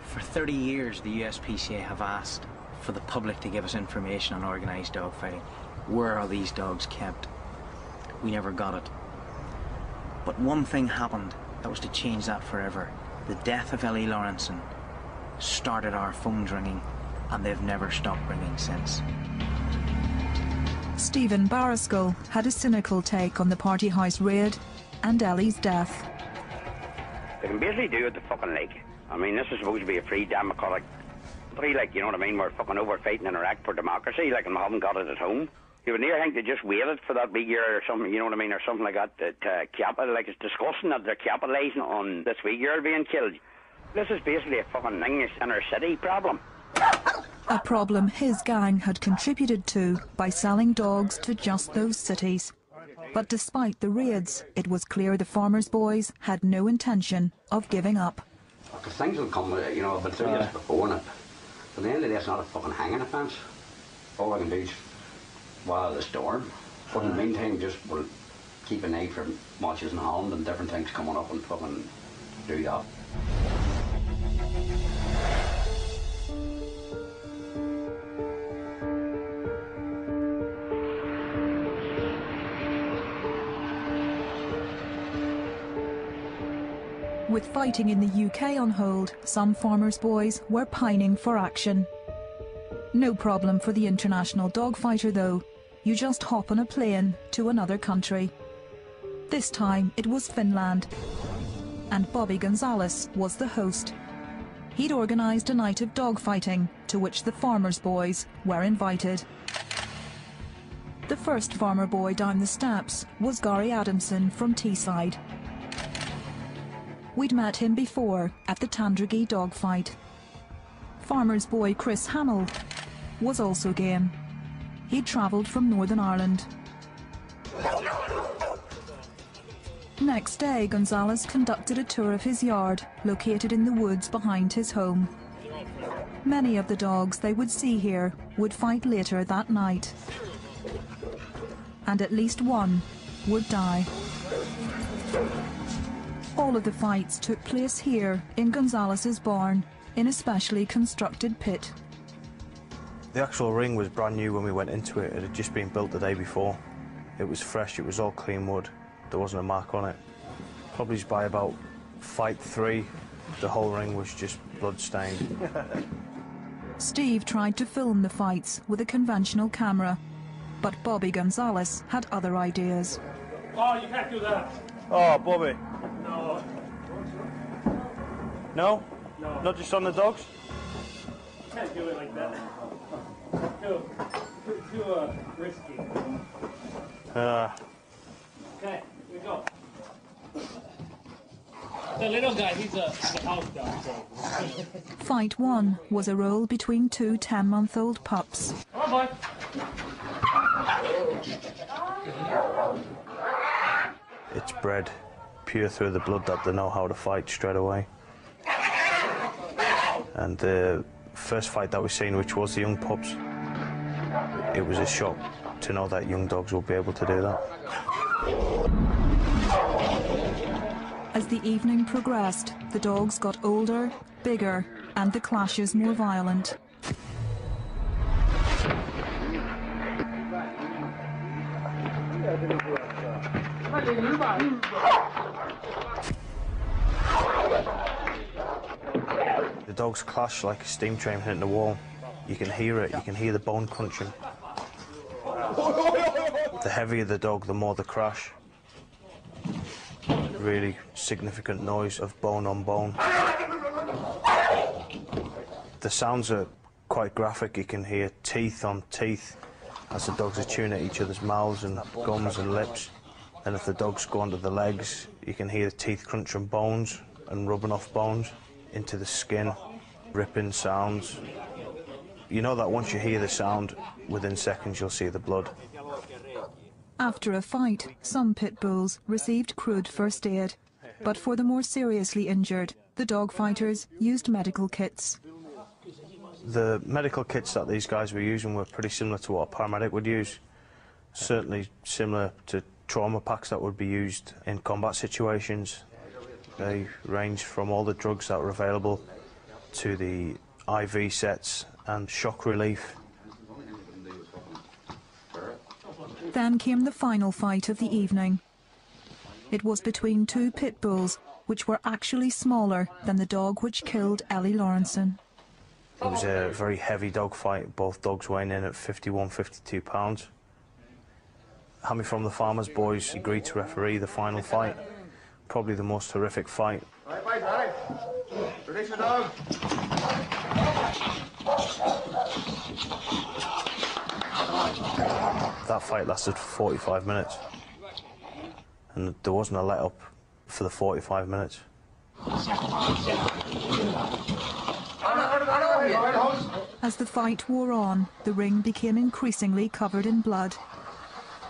For 30 years the USPCA have asked for the public to give us information on organised dog fighting. Where are these dogs kept? We never got it. But one thing happened that was to change that forever. The death of Ellie Lawrenson started our phones ringing, and they've never stopped ringing since. Stephen Bariskell had a cynical take on the party house raid and Ellie's death. They can basically do what they fucking like. I mean, this is supposed to be a free, democratic country, like, you know what I mean? We're fucking over fighting in Iraq for democracy, like, and we haven't got it at home. You would never think they just waited for that big year or something, you know what I mean, or something like that, to capital, like, it's disgusting that they're capitalising on this wee girl being killed. This is basically a fucking English inner city problem. A problem his gang had contributed to by selling dogs to just those cities. But despite the raids, it was clear the Farmers Boys had no intention of giving up. Because things will come, you know, but they're just before it. But the end of the day, it's not a fucking hanging offence. All I can do is weather the storm. But in the meantime, just we'll keep an eye for matches in Holland and different things coming up and fucking do that. With fighting in the UK on hold, some Farmers Boys were pining for action. No problem for the international dogfighter though. You just hop on a plane to another country. This time it was Finland, and Bobby Gonzalez was the host. He'd organised a night of dogfighting to which the Farmers Boys were invited. The first farmer boy down the steps was Gary Adamson from Teesside. We'd met him before at the Tandragee dogfight. Farmers boy Chris Hamill was also game. He'd travelled from Northern Ireland. Next day, Gonzalez conducted a tour of his yard, located in the woods behind his home. Many of the dogs they would see here would fight later that night, and at least one would die. All of the fights took place here in Gonzalez's barn, in a specially constructed pit. The actual ring was brand new when we went into it. It had just been built the day before. It was fresh, it was all clean wood. There wasn't a mark on it. Probably by about fight three, the whole ring was just bloodstained. Steve tried to film the fights with a conventional camera, but Bobby Gonzalez had other ideas. Oh, you can't do that. Oh, Bobby. No. No? No. Not just on the dogs? You can't do it like that. Too risky. Okay, we go. The little guy, he's a house dog. So. Fight one was a roll between two 10-month-old pups. Come on, boy. It's bred pure through the blood that they know how to fight straight away. And the first fight that we've seen, which was the young pups, it was a shock to know that young dogs will be able to do that. As the evening progressed, the dogs got older, bigger, and the clashes more violent. The dogs clash like a steam train hitting the wall. You can hear it, you can hear the bone crunching. The heavier the dog, the more the crash. Really significant noise of bone on bone. The sounds are quite graphic. You can hear teeth on teeth as the dogs are chewing at each other's mouths and gums and lips. And if the dogs go under the legs, you can hear the teeth crunching bones and rubbing off bones into the skin, ripping sounds. You know that once you hear the sound, within seconds you'll see the blood. After a fight, some pit bulls received crude first aid, but for the more seriously injured, the dog fighters used medical kits. The medical kits that these guys were using were pretty similar to what a paramedic would use, certainly similar to trauma packs that would be used in combat situations. They ranged from all the drugs that were available to the IV sets and shock relief. Then came the final fight of the evening. It was between two pit bulls, which were actually smaller than the dog which killed Ellie Lawrenson. It was a very heavy dog fight, both dogs weighing in at 51, 52 pounds. Hammy from the Farmers Boys agreed to referee the final fight, probably the most horrific fight. Right. Release the dog. That fight lasted for 45 minutes, and there wasn't a let-up for the 45 minutes. As the fight wore on, the ring became increasingly covered in blood.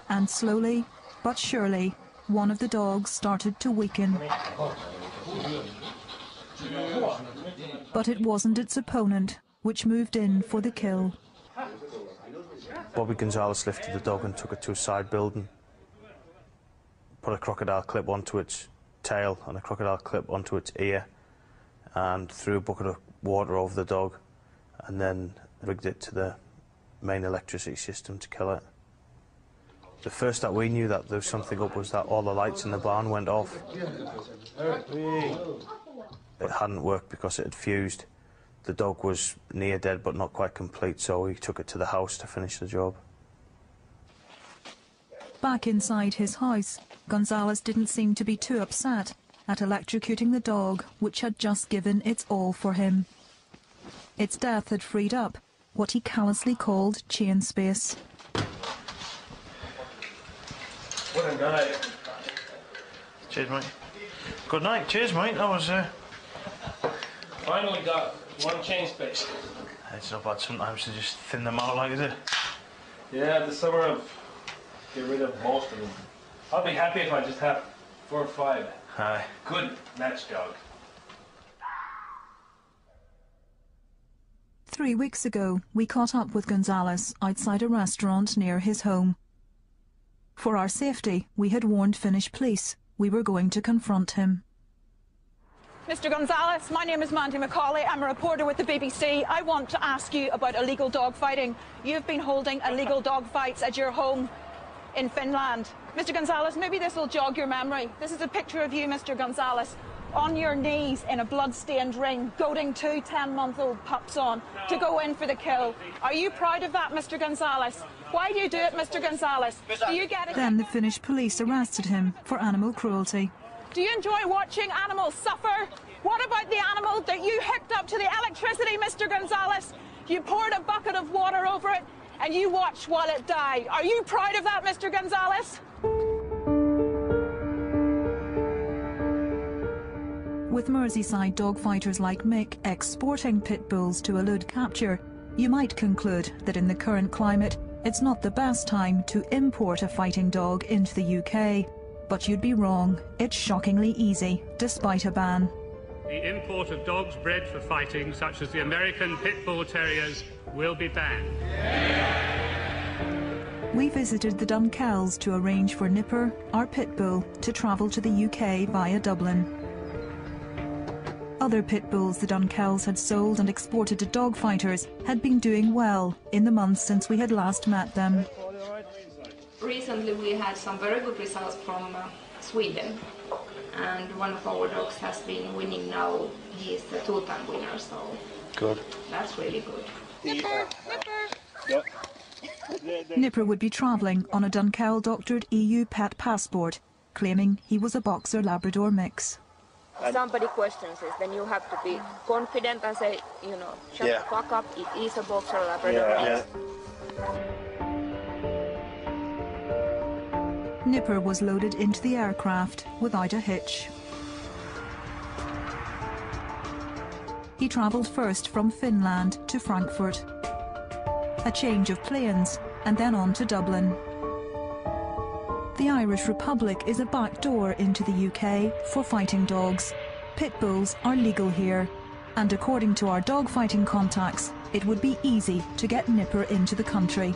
And slowly, But surely, one of the dogs started to weaken. But it wasn't its opponent, which moved in for the kill. Bobby Gonzalez lifted the dog and took it to a side building, put a crocodile clip onto its tail and a crocodile clip onto its ear, and threw a bucket of water over the dog, and then rigged it to the main electricity system to kill it. The first that we knew that there was something up was that all the lights in the barn went off. It hadn't worked because it had fused. The dog was near dead but not quite complete, so we took it to the house to finish the job. Back inside his house, Gonzalez didn't seem to be too upset at electrocuting the dog, which had just given its all for him. Its death had freed up what he callously called chain space. What a night. Cheers, mate. Good night. Cheers, mate. That was... Finally got one chain space. It's not bad sometimes to just thin them out like this. Yeah, the summer of... Get rid of most of them. I'll be happy if I just have 4 or 5. Aye. Good match dog. 3 weeks ago, we caught up with Gonzalez outside a restaurant near his home. For our safety, we had warned Finnish police we were going to confront him. Mr. Gonzalez, my name is Mandy McCauley. I'm a reporter with the BBC. I want to ask you about illegal dog fighting. You've been holding illegal dog fights at your home in Finland. Mr. Gonzalez, maybe this will jog your memory. This is a picture of you, Mr. Gonzalez, on your knees in a blood-stained ring, goading two 10-month-old pups on to go in for the kill. Are you proud of that, Mr. Gonzalez? Why do you do it, Mr. Gonzalez? Do you get it? Then the Finnish police arrested him for animal cruelty. Do you enjoy watching animals suffer? What about the animal that you hooked up to the electricity, Mr. Gonzalez? You poured a bucket of water over it and you watched while it died. Are you proud of that, Mr. Gonzalez? With Merseyside dogfighters like Mick exporting pit bulls to elude capture, you might conclude that in the current climate, it's not the best time to import a fighting dog into the UK. But you'd be wrong. It's shockingly easy, despite a ban. The import of dogs bred for fighting, such as the American Pit Bull Terriers, will be banned. Yeah. We visited the Dunkels to arrange for Nipper, our pit bull, to travel to the UK via Dublin. Other pit bulls the Dunkels had sold and exported to dog fighters had been doing well in the months since we had last met them. Recently we had some very good results from Sweden, and one of our dogs has been winning now. He is the 2-time winner, so good. That's really good. Nipper! Nipper! Nipper would be travelling on a Dunkel-doctored EU pet passport, claiming he was a boxer-Labrador mix. If somebody questions this, then you have to be confident and say, you know, shut the fuck up, it is a boxer Labrador. Nipper was loaded into the aircraft without a hitch. He travelled first from Finland to Frankfurt, a change of planes, and then on to Dublin. The Irish Republic is a back door into the UK for fighting dogs. Pit bulls are legal here, and according to our dog fighting contacts, it would be easy to get Nipper into the country.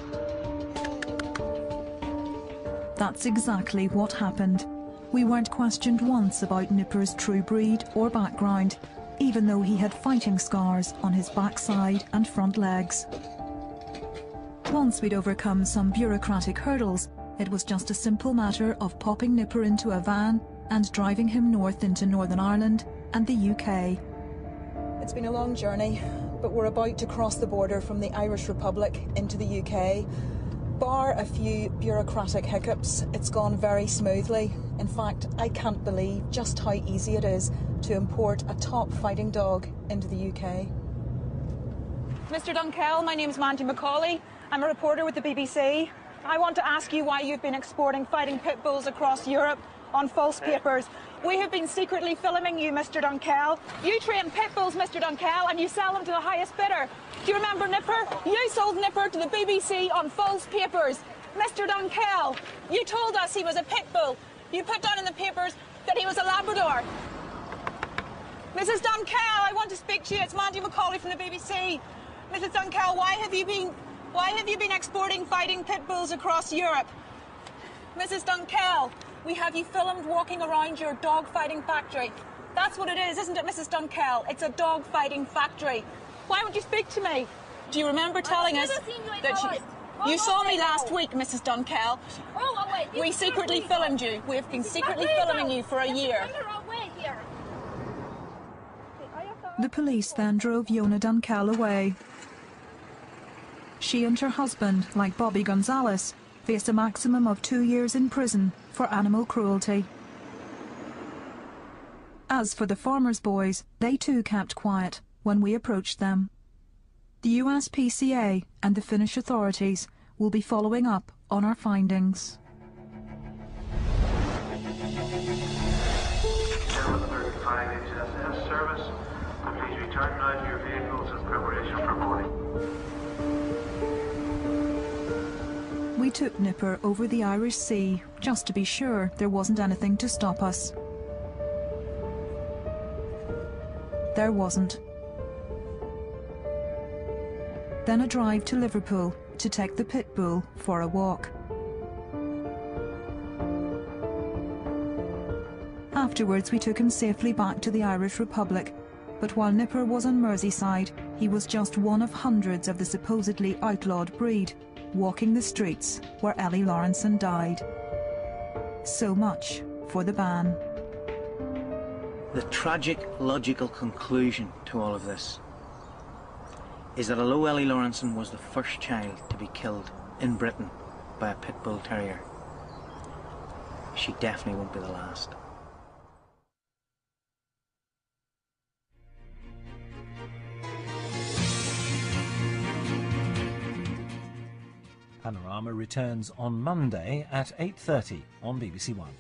That's exactly what happened. We weren't questioned once about Nipper's true breed or background, even though he had fighting scars on his backside and front legs. Once we'd overcome some bureaucratic hurdles, it was just a simple matter of popping Nipper into a van and driving him north into Northern Ireland and the UK. It's been a long journey, but we're about to cross the border from the Irish Republic into the UK. Bar a few bureaucratic hiccups, it's gone very smoothly. In fact, I can't believe just how easy it is to import a top fighting dog into the UK. Mr. Dunkel, my name is Mandy McCauley. I'm a reporter with the BBC. I want to ask you why you've been exporting fighting pit bulls across Europe on false papers. We have been secretly filming you, Mr. Dunkel. You train pit bulls, Mr. Dunkel, and you sell them to the highest bidder. Do you remember Nipper? You sold Nipper to the BBC on false papers. Mr. Dunkel, you told us he was a pit bull. You put down in the papers that he was a Labrador. Mrs. Dunkel, I want to speak to you. It's Mandy McCauley from the BBC. Mrs. Dunkel, why have you been exporting fighting pit bulls across Europe? Mrs. Dunkel, we have you filmed walking around your dog fighting factory. That's what it is, isn't it, Mrs. Dunkel? It's a dog fighting factory. Why won't you speak to me? Do you remember telling us that you saw me last week, Mrs. Dunkel? We secretly filmed you. We have been secretly filming you for a year. The police then drove Jona Dunkel away. She and her husband, like Bobby Gonzalez, faced a maximum of 2 years in prison for animal cruelty. As for the Farmers Boys, they too kept quiet when we approached them. The USPCA and the Finnish authorities will be following up on our findings. Gentlemen, 35 HSS service, please return now to your vehicles in preparation for boarding. We took Nipper over the Irish Sea just to be sure there wasn't anything to stop us. There wasn't. Then a drive to Liverpool to take the pit bull for a walk. Afterwards we took him safely back to the Irish Republic, but while Nipper was on Merseyside, he was just one of hundreds of the supposedly outlawed breed, walking the streets where Ellie Lawrenson died. So much for the ban. The tragic, logical conclusion to all of this is that although Ellie Lawrenson was the first child to be killed in Britain by a pit bull terrier, she definitely won't be the last. Panorama returns on Monday at 8:30 on BBC One.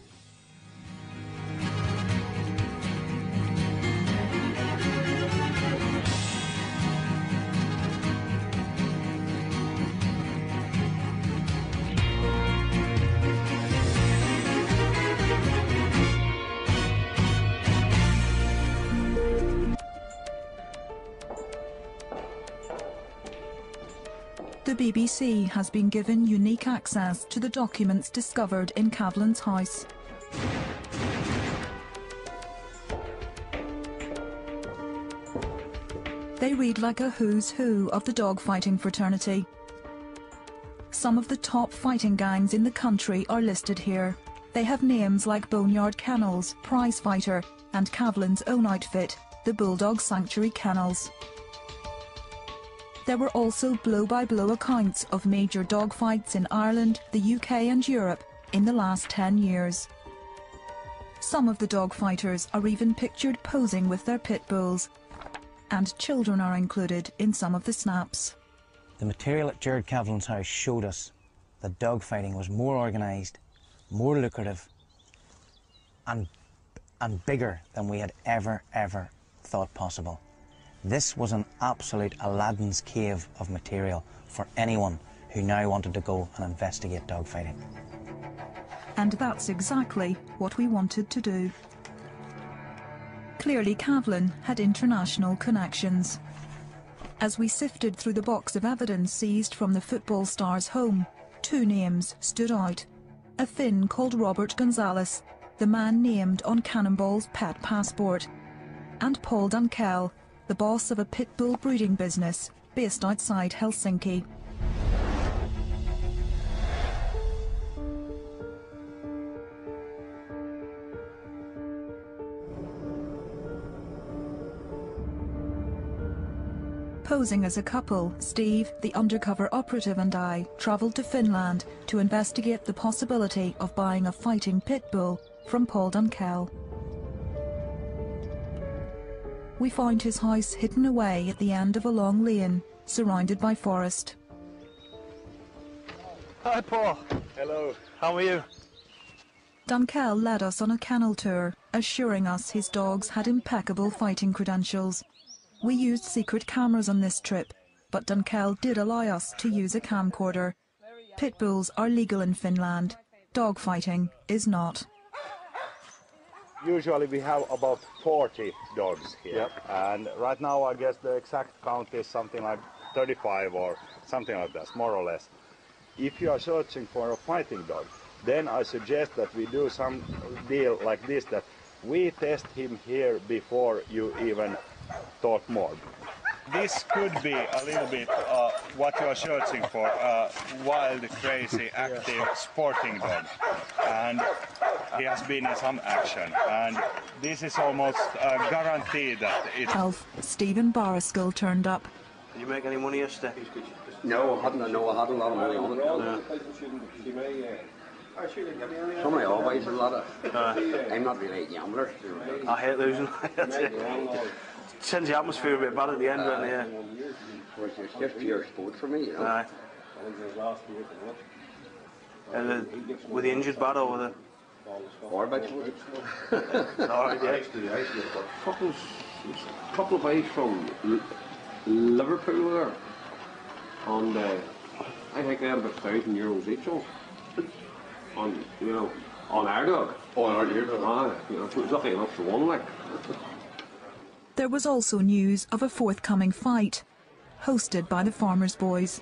The BBC has been given unique access to the documents discovered in Kavlin's house. They read like a who's who of the dogfighting fraternity. Some of the top fighting gangs in the country are listed here. They have names like Boneyard Kennels, Prizefighter, and Kavlin's own outfit, the Bulldog Sanctuary Kennels. There were also blow-by-blow accounts of major dogfights in Ireland, the UK and Europe in the last 10 years. Some of the dogfighters are even pictured posing with their pit bulls, and children are included in some of the snaps. The material at Jared Kavlin's house showed us that dogfighting was more organised, more lucrative and bigger than we had ever thought possible. This was an absolute Aladdin's cave of material for anyone who now wanted to go and investigate dogfighting. And that's exactly what we wanted to do. Clearly Kavlin had international connections. As we sifted through the box of evidence seized from the football star's home, two names stood out. A Finn called Robert Gonzalez, the man named on Cannonball's pet passport, and Paul Dunkel, the boss of a pit bull breeding business based outside Helsinki. Posing as a couple, Steve, the undercover operative, and I travelled to Finland to investigate the possibility of buying a fighting pit bull from Paul Dunkel. We found his house hidden away at the end of a long lane, surrounded by forest. Hi, Paul. Hello. How are you? Dunkel led us on a kennel tour, assuring us his dogs had impeccable fighting credentials. We used secret cameras on this trip, but Dunkel did allow us to use a camcorder. Pit bulls are legal in Finland. Dog fighting is not. Usually we have about 40 dogs here, yep. And right now I guess the exact count is something like 35 or something like that, more or less. If you are searching for a fighting dog, then I suggest that we do some deal like this, that we test him here before you even talk more. This could be a little bit what you are searching for, a wild, crazy, active, yeah, sporting dog. And he has been in some action, and this is almost guaranteed that it's... Elf Stephen Bariskell turned up. Did you make any money yesterday? No, I hadn't. No, I had a lot of money on it. Yeah. Somebody always a lot of... I'm not really a gambler. I hate losing. Sends the atmosphere a bit bad at the end, right there. It's just pure sport for me, you know. Aye. Were the injured bad or were they? Or about you. A couple of guys from Liverpool were there, and I think they had about €1,000 each on, you know, on our dog. On our dog. Ah, you know, it was lucky enough to win, like. There was also news of a forthcoming fight, hosted by the Farmers Boys.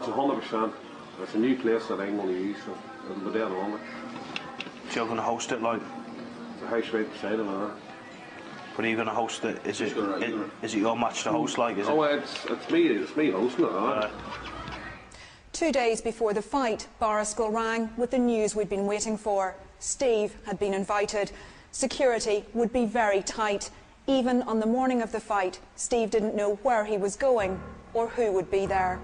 It's 100%. It's a new place that I'm going to use, so it'll be there longer. So you're going to host it, like? The house right beside him, or? But are you going to host it? Is it your match to host, like? Is it? Oh, it's me hosting it, right? 2 days before the fight, Bariskell rang with the news we'd been waiting for. Steve had been invited. Security would be very tight. Even on the morning of the fight, Steve didn't know where he was going or who would be there.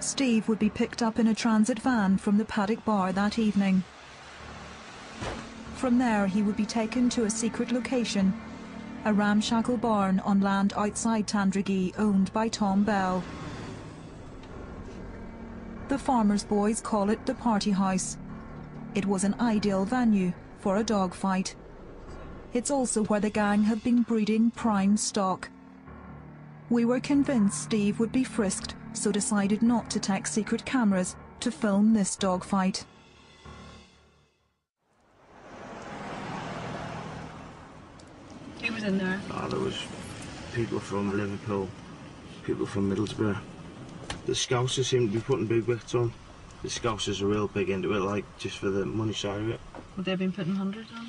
Steve would be picked up in a transit van from the Paddock bar that evening. From there, he would be taken to a secret location, a ramshackle barn on land outside Tandragee owned by Tom Bell. The Farmers Boys call it the Party House. It was an ideal venue for a dog fight. It's also where the gang have been breeding prime stock. We were convinced Steve would be frisked, so decided not to take secret cameras to film this dog fight. Who was in there? Oh, there was people from Liverpool, people from Middlesbrough. The Scousers seem to be putting big bets on. The Scousers are real big into it, like, just for the money side of it. Well, they've been putting hundreds on,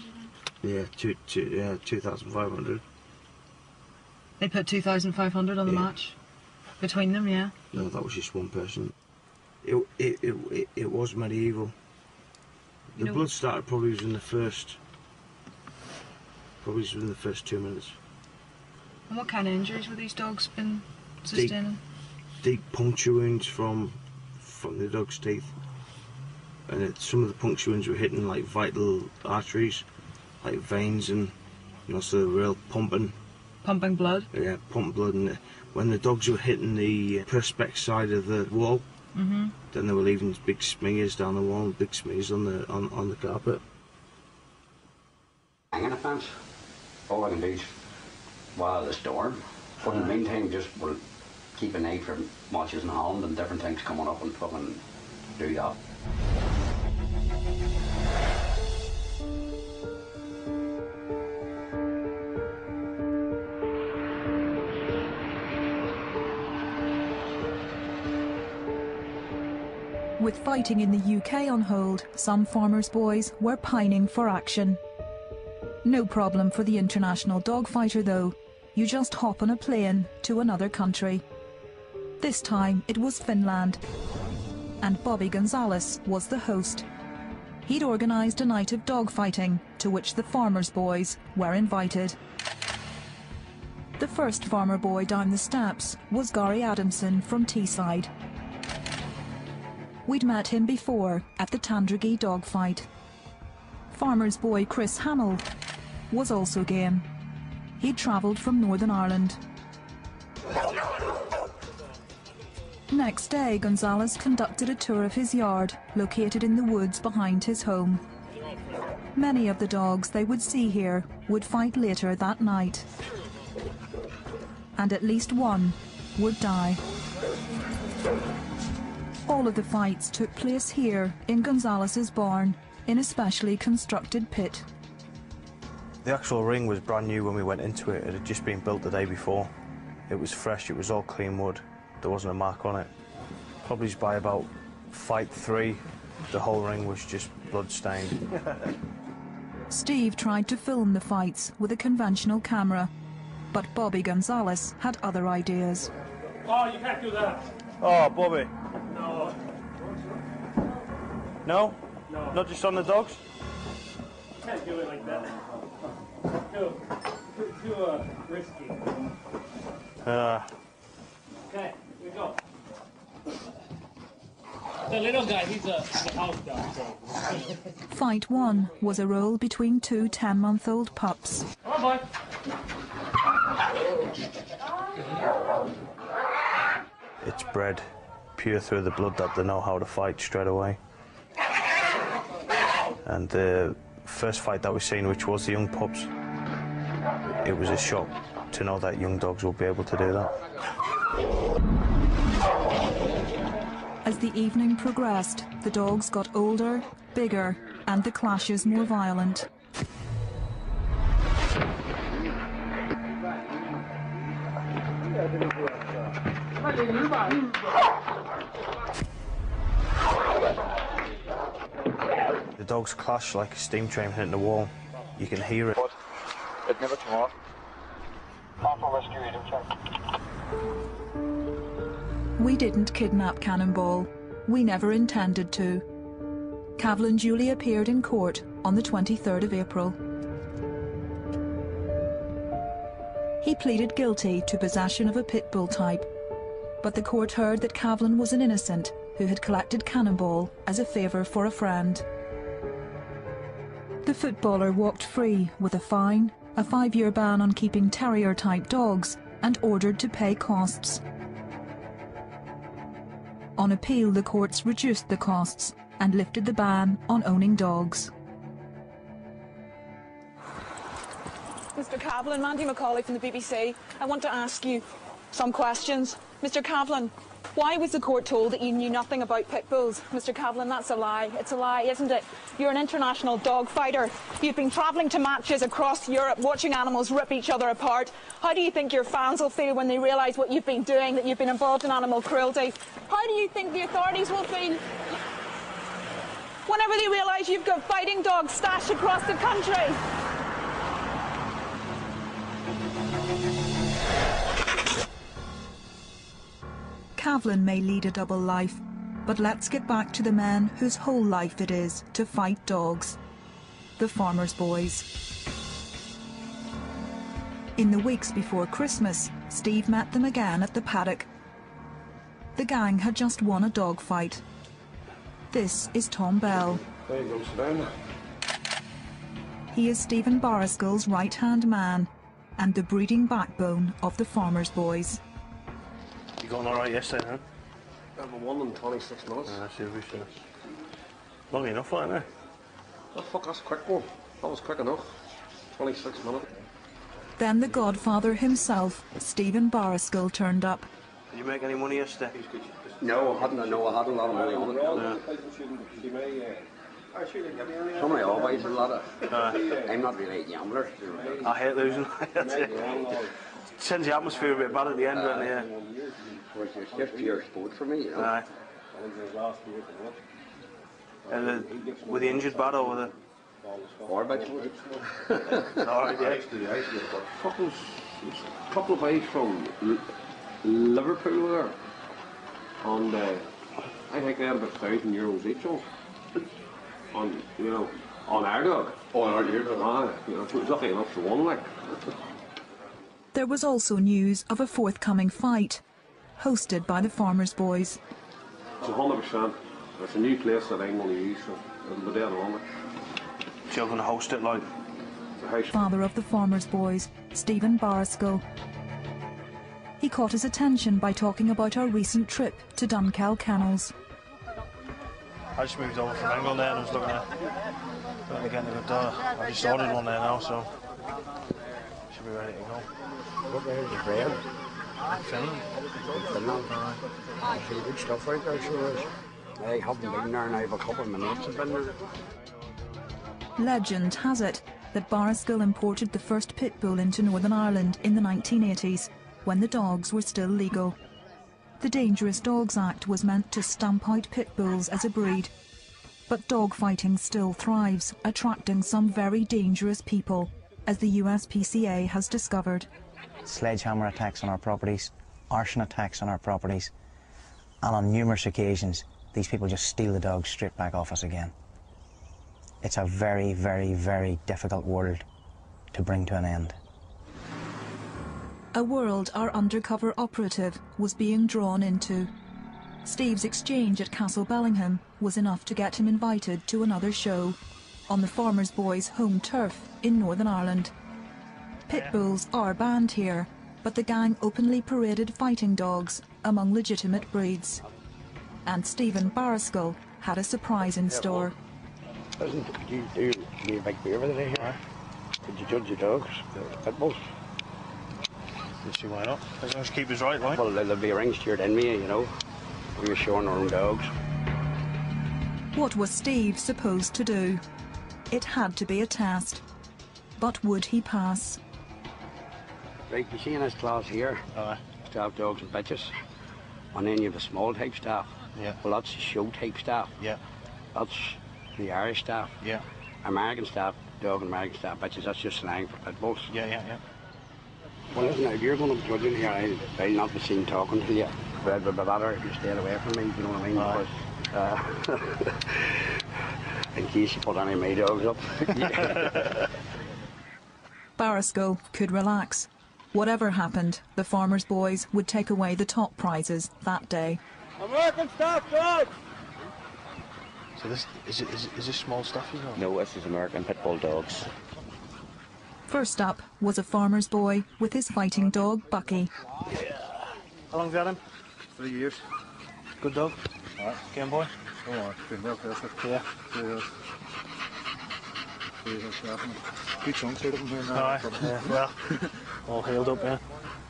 do they? Yeah, 2,500. They put 2,500 on the match? Between them, yeah? No, that was just one person. It was medieval. The blood started probably within the first... probably within the first 2 minutes. And what kind of injuries were these dogs been sustaining? Deep puncture wounds from the dog's teeth, and some of the puncture wounds were hitting like vital arteries, like veins, and you know, so they were all pumping. Pumping blood? Yeah, pumping blood, and when the dogs were hitting the prospect side of the wall, then they were leaving big smears down the wall, big smears on the carpet. Hanging a fence, all I can do is while the storm, but in the meantime just will keep an eye for matches in Holland and different things coming up and fucking do that. With fighting in the UK on hold, some Farmers Boys were pining for action. No problem for the international dogfighter though. You just hop on a plane to another country. This time it was Finland, and Bobby Gonzalez was the host. He'd organised a night of dogfighting, to which the Farmers Boys were invited. The first farmer boy down the steps was Gary Adamson from Teesside. We'd met him before at the Tandragee dogfight. Farmers boy Chris Hamill was also game. He'd travelled from Northern Ireland. Next day, Gonzalez conducted a tour of his yard, located in the woods behind his home. Many of the dogs they would see here would fight later that night, and at least one would die. All of the fights took place here in Gonzalez's barn, in a specially constructed pit. The actual ring was brand new when we went into it. It had just been built the day before. It was fresh, it was all clean wood. There wasn't a mark on it. Probably by about fight three, the whole ring was just blood-stained. Steve tried to film the fights with a conventional camera, but Bobby Gonzalez had other ideas. Oh, you can't do that. Oh, Bobby. No. No? No. Not just on the dogs? You can't do it like that. Too risky. Okay, we go. The little guy, he's a house dog. So. Fight one was a roll between two 10-month-old pups. Come on, boy. It's bred pure through the blood that they know how to fight straight away. And the first fight that we've seen, which was the young pups, it was a shock to know that young dogs will be able to do that. As the evening progressed, the dogs got older, bigger, and the clashes more violent. The dogs clash like a steam train hitting the wall. You can hear it. It never came off. We didn't kidnap Cannonball. We never intended to. Kavlin duly appeared in court on the 23rd of April. He pleaded guilty to possession of a pit bull type, but the court heard that Kavlin was an innocent who had collected Cannonball as a favour for a friend. The footballer walked free with a fine, a 5-year ban on keeping terrier-type dogs, and ordered to pay costs. On appeal, the courts reduced the costs and lifted the ban on owning dogs. Mr. Kavlin, Mandy McCauley from the BBC, I want to ask you some questions. Mr. Kavlin, why was the court told that you knew nothing about pit bulls? Mr. Kavlin, that's a lie. It's a lie, isn't it? You're an international dog fighter. You've been travelling to matches across Europe, watching animals rip each other apart. How do you think your fans will feel when they realise what you've been doing, that you've been involved in animal cruelty? How do you think the authorities will feel whenever they realise you've got fighting dogs stashed across the country? Kavlin may lead a double life, but let's get back to the man whose whole life it is to fight dogs, the Farmers Boys. In the weeks before Christmas, Steve met them again at the paddock. The gang had just won a dog fight. This is Tom Bell. There you go, sit down. He is Stephen Bariskell's right-hand man and the breeding backbone of the Farmers Boys. Going all right yesterday, huh? Number 1 in 26 minutes. Yeah, seriously. Long enough, ain't it? Oh fuck, that's a quick one. That was quick enough. 26 minutes. Then the godfather himself, Stephen Bariskell, turned up. Did you make any money yesterday? No, I hadn't. No, I had a lot of money on it. Some of the old boys are a lot of... I'm not really a gambler. I hate losing. Sends the atmosphere a bit bad at the end, doesn't it? It's just pure sport for me, you know. Aye. Were the injured bad or were they? Or bad. Alright, yeah. Fucking a couple of guys from Liverpool were there. And I think they had about €1,000 each on, you know, on our dog. On our dog. Aye, you know, it was lucky enough to win, like. There was also news of a forthcoming fight, hosted by the Farmers Boys. It's 100%. It's a new place that I'm going to use, so it'll be there longer. You're going to host it, like? Father of the Farmers Boys, Stephen Bariskell. He caught his attention by talking about our recent trip to Dunkel Kennels. I just moved over from England there and I was looking at getting a good dog. I just ordered one there now, so should be ready to go. I see good stuff out there, so I haven't been there and I have a couple of minutes have been there. Legend has it that Bariskell imported the first pit bull into Northern Ireland in the 1980s, when the dogs were still legal. The Dangerous Dogs Act was meant to stamp out pit bulls as a breed. But dog fighting still thrives, attracting some very dangerous people, as the USPCA has discovered. Sledgehammer attacks on our properties, arson attacks on our properties, and on numerous occasions, these people just steal the dogs straight back off us again. It's a very, very, very difficult world to bring to an end. A world our undercover operative was being drawn into. Steve's exchange at Castle Bellingham was enough to get him invited to another show, on the Farmers Boys' home turf in Northern Ireland. Pit bulls are banned here, but the gang openly paraded fighting dogs among legitimate breeds. And Stephen Bariskell had a surprise in store. Listen, do you make beer with it here? Did you judge your dogs, the pit bulls? Let's see why not. As long as keep us right, right? Well, there'll be a ring steered in me, you know. We were showing our own dogs. What was Steve supposed to do? It had to be a test. But would he pass? Right, you see in this class here, staff dogs and bitches, and then you have a small type staff. Yeah. Well, that's the show type staff. Yeah. That's the Irish staff. Yeah. American staff, dog and American staff bitches, that's just slang for pit bulls. Yeah, yeah, yeah. Well, listen, if you're going to be judging here, I'll not be seen talking to you. But it'd be better if you stayed away from me, you know what I mean? Right. Because, in case you put any of my dogs up. Bariskell could relax. Whatever happened, the Farmers Boys would take away the top prizes that day. American staff dogs! So this, is this small stuff, you know? No, this is American Pit Bull dogs. First up was a farmer's boy with his fighting dog, Bucky. Yeah. How long's that in? 3 years. Good dog. All right, game boy. Come on, been well perfect. Yeah. 3 years. 3 years, definitely. Good chunks out of them here now. All right, yeah, well, all healed up, yeah.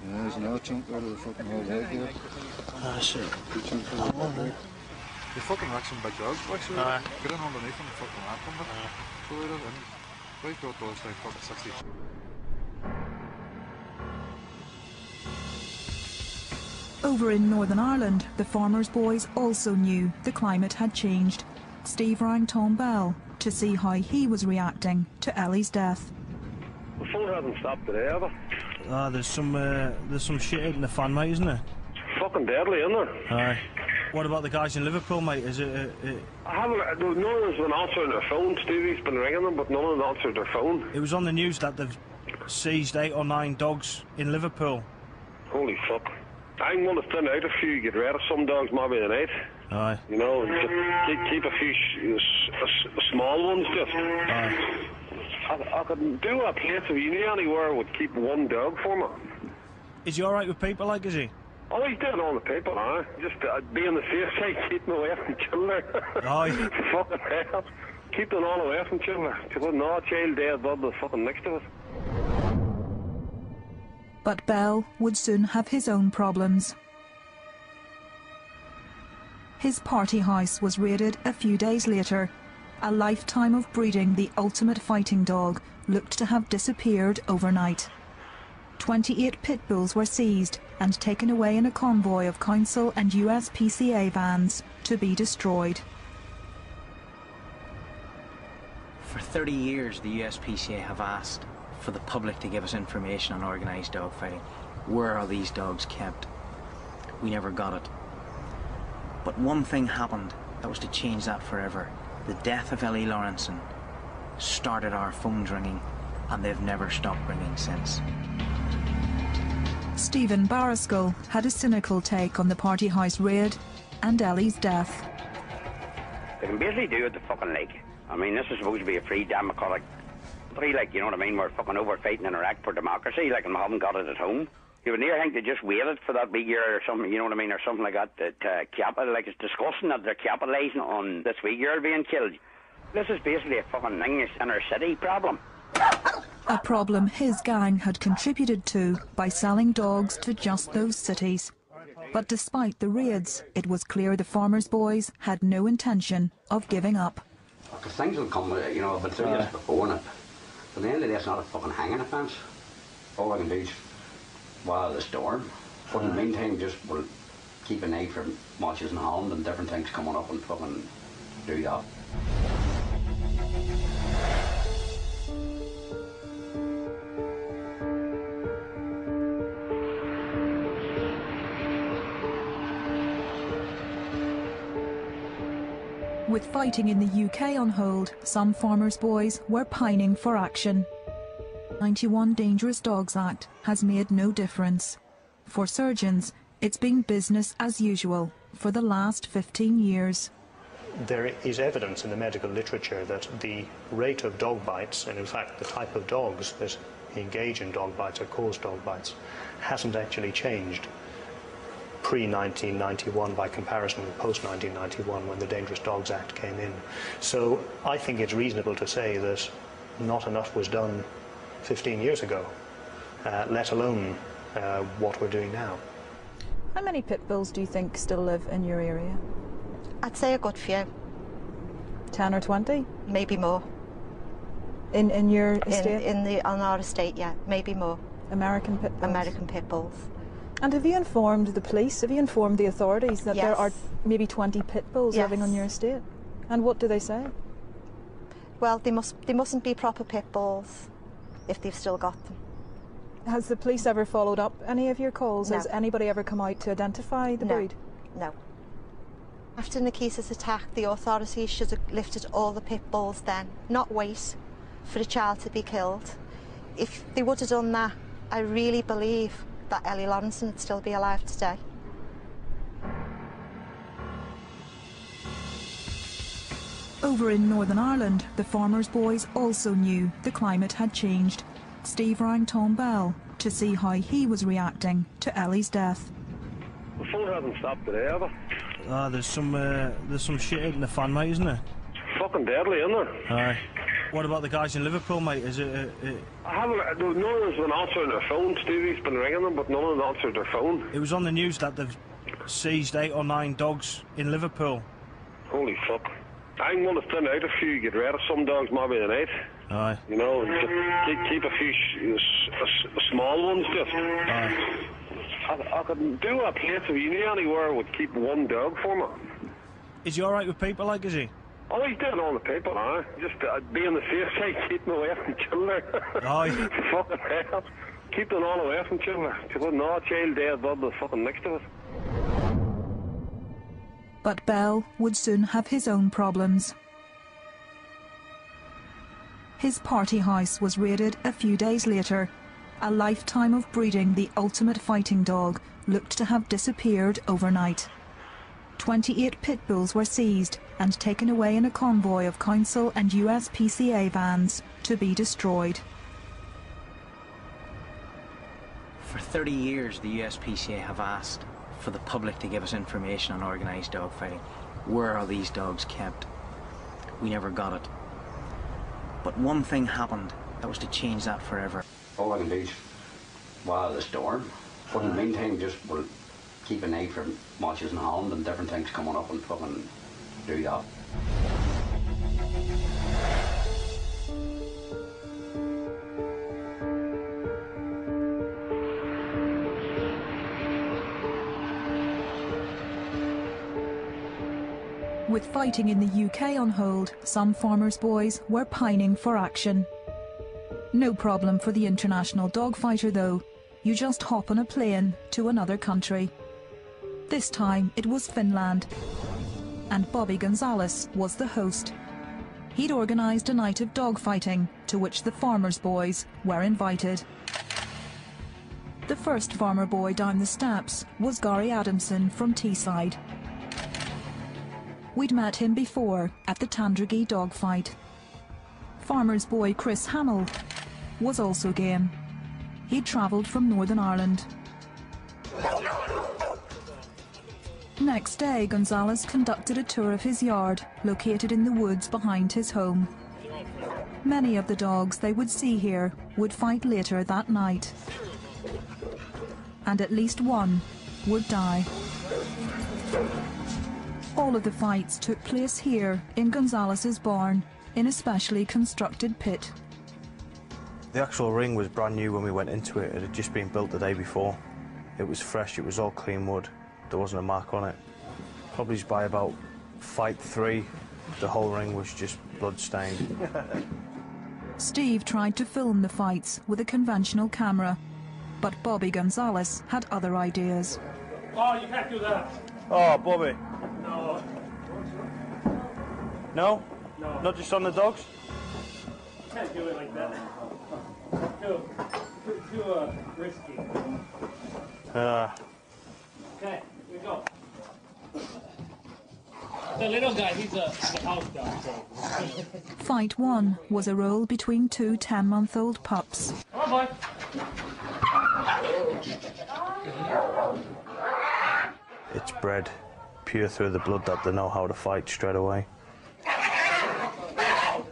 Yeah, there's another chunk out of the fucking whole leg here. Ah, shit. Good chunks out of the whole leg. They fucking wreck some big dogs, like, so get in underneath them and fucking wrap them, but throw it in. They've got dogs like fucking 60. Over in Northern Ireland, the Farmers Boys also knew the climate had changed. Steve rang Tom Bell to see how he was reacting to Ellie's death. The phone hasn't stopped today, ever. Ah, there's some shit out in the fan, mate, isn't there? It's fucking deadly, isn't it? Aye. What about the guys in Liverpool, mate? Is it? I haven't. No one's been answering their phone. Stevie's been ringing them, but no one's answered their phone. It was on the news that they've seized 8 or 9 dogs in Liverpool. Holy fuck. I'm going to thin out a few, get rid of some dogs maybe tonight. Aye. You know, keep a few small ones just. Aye. I could do a place of uni anywhere would keep one dog for me. Is he alright with people, like, is he? Oh, he's doing all the people, aye. Just be on the safe side, keep them away from children. Aye. Fucking hell. Keep them all away from children. Because there's no child there above the fucking next to us. But Bell would soon have his own problems. His party house was raided a few days later. A lifetime of breeding the ultimate fighting dog looked to have disappeared overnight. 28 pit bulls were seized and taken away in a convoy of council and USPCA vans to be destroyed. For 30 years, the USPCA have asked for the public to give us information on organised dog fighting. Where are these dogs kept? We never got it. But one thing happened that was to change that forever. The death of Ellie Lawrenson started our phones ringing, and they've never stopped ringing since. Stephen Bariskell had a cynical take on the party house raid and Ellie's death. They can basically do what they fucking like. I mean, this is supposed to be a free democratic, like, you know what I mean? We're fucking over fighting in Iraq for democracy, like, and we haven't got it at home. You would near think they just waited for that big year or something, you know what I mean, or something like that, like, it's disgusting that they're capitalising on this wee girl being killed. This is basically a fucking English inner city problem. a problem his gang had contributed to by selling dogs to just those cities. But despite the raids, it was clear the Farmers Boys had no intention of giving up. Because things will come, you know, about 3 years before, and at the end of the day, it's not a fucking hanging offence. All I can do is weather the storm. But in the meantime, just we'll keep an eye for matches in Holland and different things coming up and fucking do that. With fighting in the UK on hold, some Farmers Boys were pining for action. The 91 Dangerous Dogs Act has made no difference. For surgeons, it's been business as usual for the last 15 years. There is evidence in the medical literature that the rate of dog bites, and in fact the type of dogs that engage in dog bites or cause dog bites, hasn't actually changed pre-1991 by comparison with post-1991 when the Dangerous Dogs Act came in. So I think it's reasonable to say that not enough was done 15 years ago, let alone what we're doing now. How many pit bulls do you think still live in your area? I'd say a good few. 10 or 20? Maybe more. In your estate? On our estate, yeah, maybe more. American pit bulls? American pit bulls. And have you informed the police, have you informed the authorities that there are maybe 20 pit bulls living on your estate? And what do they say? Well, they mustn't be proper pit bulls if they've still got them. Has the police ever followed up any of your calls? No. Has anybody ever come out to identify the breed? No. After Nikisa's attack, the authorities should have lifted all the pit bulls then, not wait for a child to be killed. If they would have done that, I really believe that Ellie Lawrenson would still be alive today. Over in Northern Ireland, the Farmers Boys also knew the climate had changed. Steve rang Tom Bell to see how he was reacting to Ellie's death. The phone hasn't stopped today, have it? There's some shit out in the fan, mate, isn't there? It's fucking deadly, isn't it? Aye. What about the guys in Liverpool, mate? Is it? No one's been answering their phone. Stevie's been ringing them, but no one's answered their phone. It was on the news that they've seized 8 or 9 dogs in Liverpool. Holy fuck! I'm gonna thin out a few, get rid of some dogs, maybe tonight. Aye. You know, keep a few small ones just. Aye. I could do a place of uni anywhere would keep one dog for me. Is he all right with people? Like, is he? Oh, he's doing all the people, huh? Just be on the safe side, keeping away from children. Oh, yeah. Fucking hell. Keep them all away from children. She wouldn't know a child dead above the fucking next to us. But Bell would soon have his own problems. His party house was raided a few days later. A lifetime of breeding the ultimate fighting dog looked to have disappeared overnight. 28 pit bulls were seized and taken away in a convoy of council and USPCA vans to be destroyed. For 30 years, the USPCA have asked for the public to give us information on organised dog fighting. Where are these dogs kept? We never got it. But one thing happened that was to change that forever. All I can do is weather the storm. But in the meantime, just we'll keep an eye for matches in Holland and different things coming up and fucking do that. With fighting in the UK on hold, some Farmers Boys were pining for action. No problem for the international dogfighter though. You just hop on a plane to another country. This time it was Finland, and Bobby Gonzalez was the host. He'd organised a night of dogfighting to which the Farmers Boys were invited. The first farmer boy down the steps was Gary Adamson from Teesside. We'd met him before at the Tandragee dogfight. Farmers boy Chris Hamill was also game. He'd travelled from Northern Ireland. Next day, Gonzalez conducted a tour of his yard, located in the woods behind his home. Many of the dogs they would see here would fight later that night, and at least one would die. All of the fights took place here in Gonzalez's barn, in a specially constructed pit. The actual ring was brand new when we went into it. It had just been built the day before. It was fresh, it was all clean wood. There wasn't a mark on it. Probably by about fight three, the whole ring was just blood-stained. Steve tried to film the fights with a conventional camera, but Bobby Gonzalez had other ideas. Oh, you can't do that. Oh, Bobby. No. No? No. Not just on the dogs? You can't do it like that. Too risky. Okay, we go. The little guy, he's a house dog. So. Fight one was a roll between two 10-month-old pups. Come on, boy. It's bred pure through the blood that they know how to fight straight away.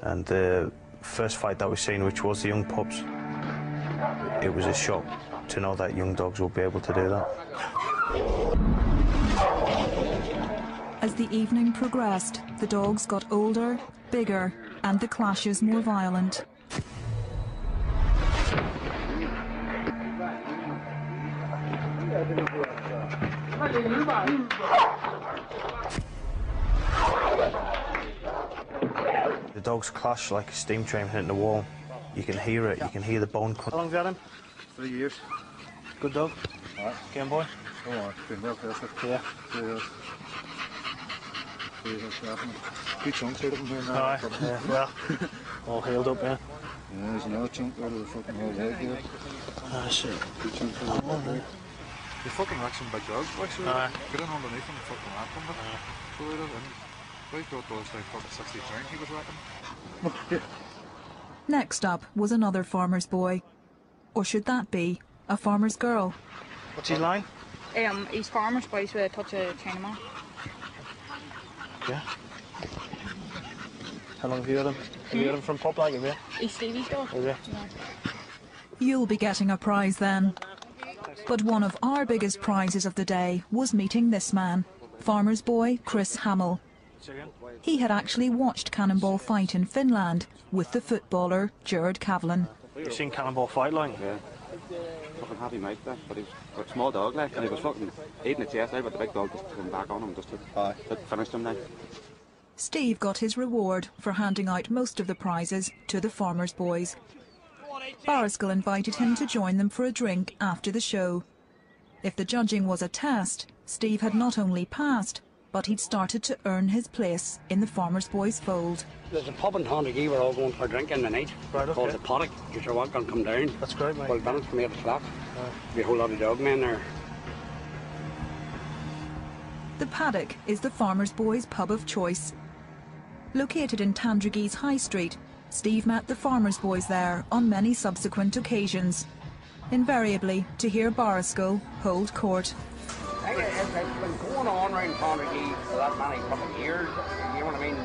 And the first fight that we've seen, which was the young pups, it was a shock to know that young dogs will be able to do that. As the evening progressed, the dogs got older, bigger, and the clashes more violent. The dogs clash like a steam train hitting the wall. You can hear it, you can hear the bone crunch. How long's that in? 3 years. Good dog. Alright, game boy. Come on, been well tested. Yeah. 3 years. 3 years, definitely. Two chunks out of them here now. Alright, yeah, well, all healed up, yeah. Yeah, there's another chunk out of the fucking whole leg here. Ah, shit. Two chunks out of the whole leg. You fucking wreck some big dogs, actually. Get in underneath them and fucking wrap them. So we did, and they've got dogs like fucking 60 pounds he was wrecking. Next up was another farmer's boy. Or should that be a farmer's girl? What's he like? He's farmer's boys with a touch of Chinaman. Yeah. How long have you had him? Have you had him from Pop like, have you? He's Stevie's dog. Have you? No. You'll be getting a prize then. But one of our biggest prizes of the day was meeting this man, farmer's boy Chris Hamill. He had actually watched Cannonball fight in Finland with the footballer Jared Kavlin. You've seen Cannonball fight, like? Yeah. Fucking happy mate there, but he's a small dog, like, and he was fucking eating the chest out, but the big dog just came back on him, just finished him, like. Steve got his reward for handing out most of the prizes to the farmer's boys. Bariskell invited him to join them for a drink after the show. If the judging was a test, Steve had not only passed, but he'd started to earn his place in the farmer's boys' fold. There's a pub in Tandragee we're all going for a drink in the night. Right, okay. Called The Paddock. If you're welcome, come down. That's great, mate. Well, balance from 8 o'clock. There'll be a whole lot of dog men there. The Paddock is the farmer's boys' pub of choice. Located in Tandragee's High Street, Steve met the farmer's boys there on many subsequent occasions, invariably to hear Bariskell hold court. It's been going on around Tandragee for that many fucking years, you know what I mean?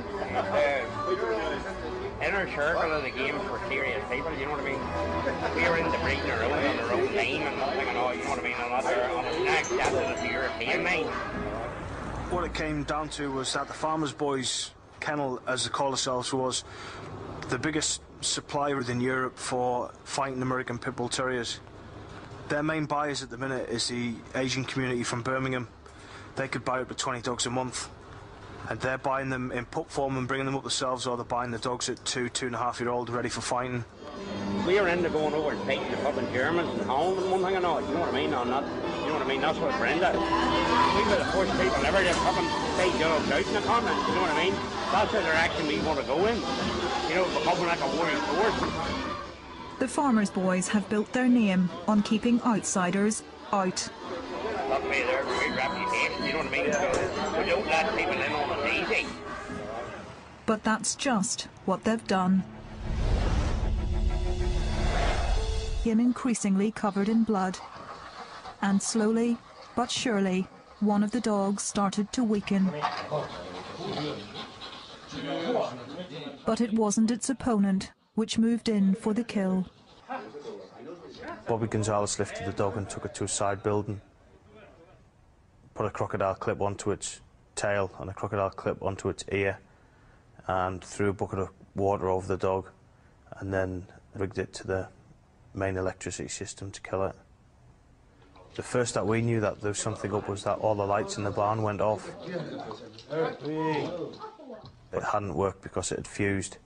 The inner circle of the game for serious people, you know what I mean? We're in the breeding our own on our own name and nothing and all, you know what I mean? And that's on the next step of the European name. What it came down to was that the Farmers Boys Kennel, as they call ourselves, was the biggest supplier within Europe for fighting American Pit Bull Terriers. Their main buyers at the minute is the Asian community from Birmingham. They could buy up to 20 dogs a month, and they're buying them in pup form and bringing them up themselves, or they're buying the dogs at 2-and-a-half-year-old ready for fighting. We are into going over and fighting the fucking Germans and Holland and one thing and all, you know what I mean? On that, you know what I mean? That's what we're into. We were the first people ever to fucking take dogs out in the continent, you know what I mean? That's the direction we want to go in, you know, becoming like a warrior force. The farmers' boys have built their name on keeping outsiders out. That's me there, we reputation, you know what I mean? So we don't let people in on it easy. But that's just what they've done. Him increasingly covered in blood. And slowly, but surely, one of the dogs started to weaken. But it wasn't its opponent which moved in for the kill. Bobby Gonzalez lifted the dog and took it to a side building, put a crocodile clip onto its tail and a crocodile clip onto its ear, and threw a bucket of water over the dog and then rigged it to the main electricity system to kill it. The first that we knew that there was something up was that all the lights in the barn went off. It hadn't worked because it had fused.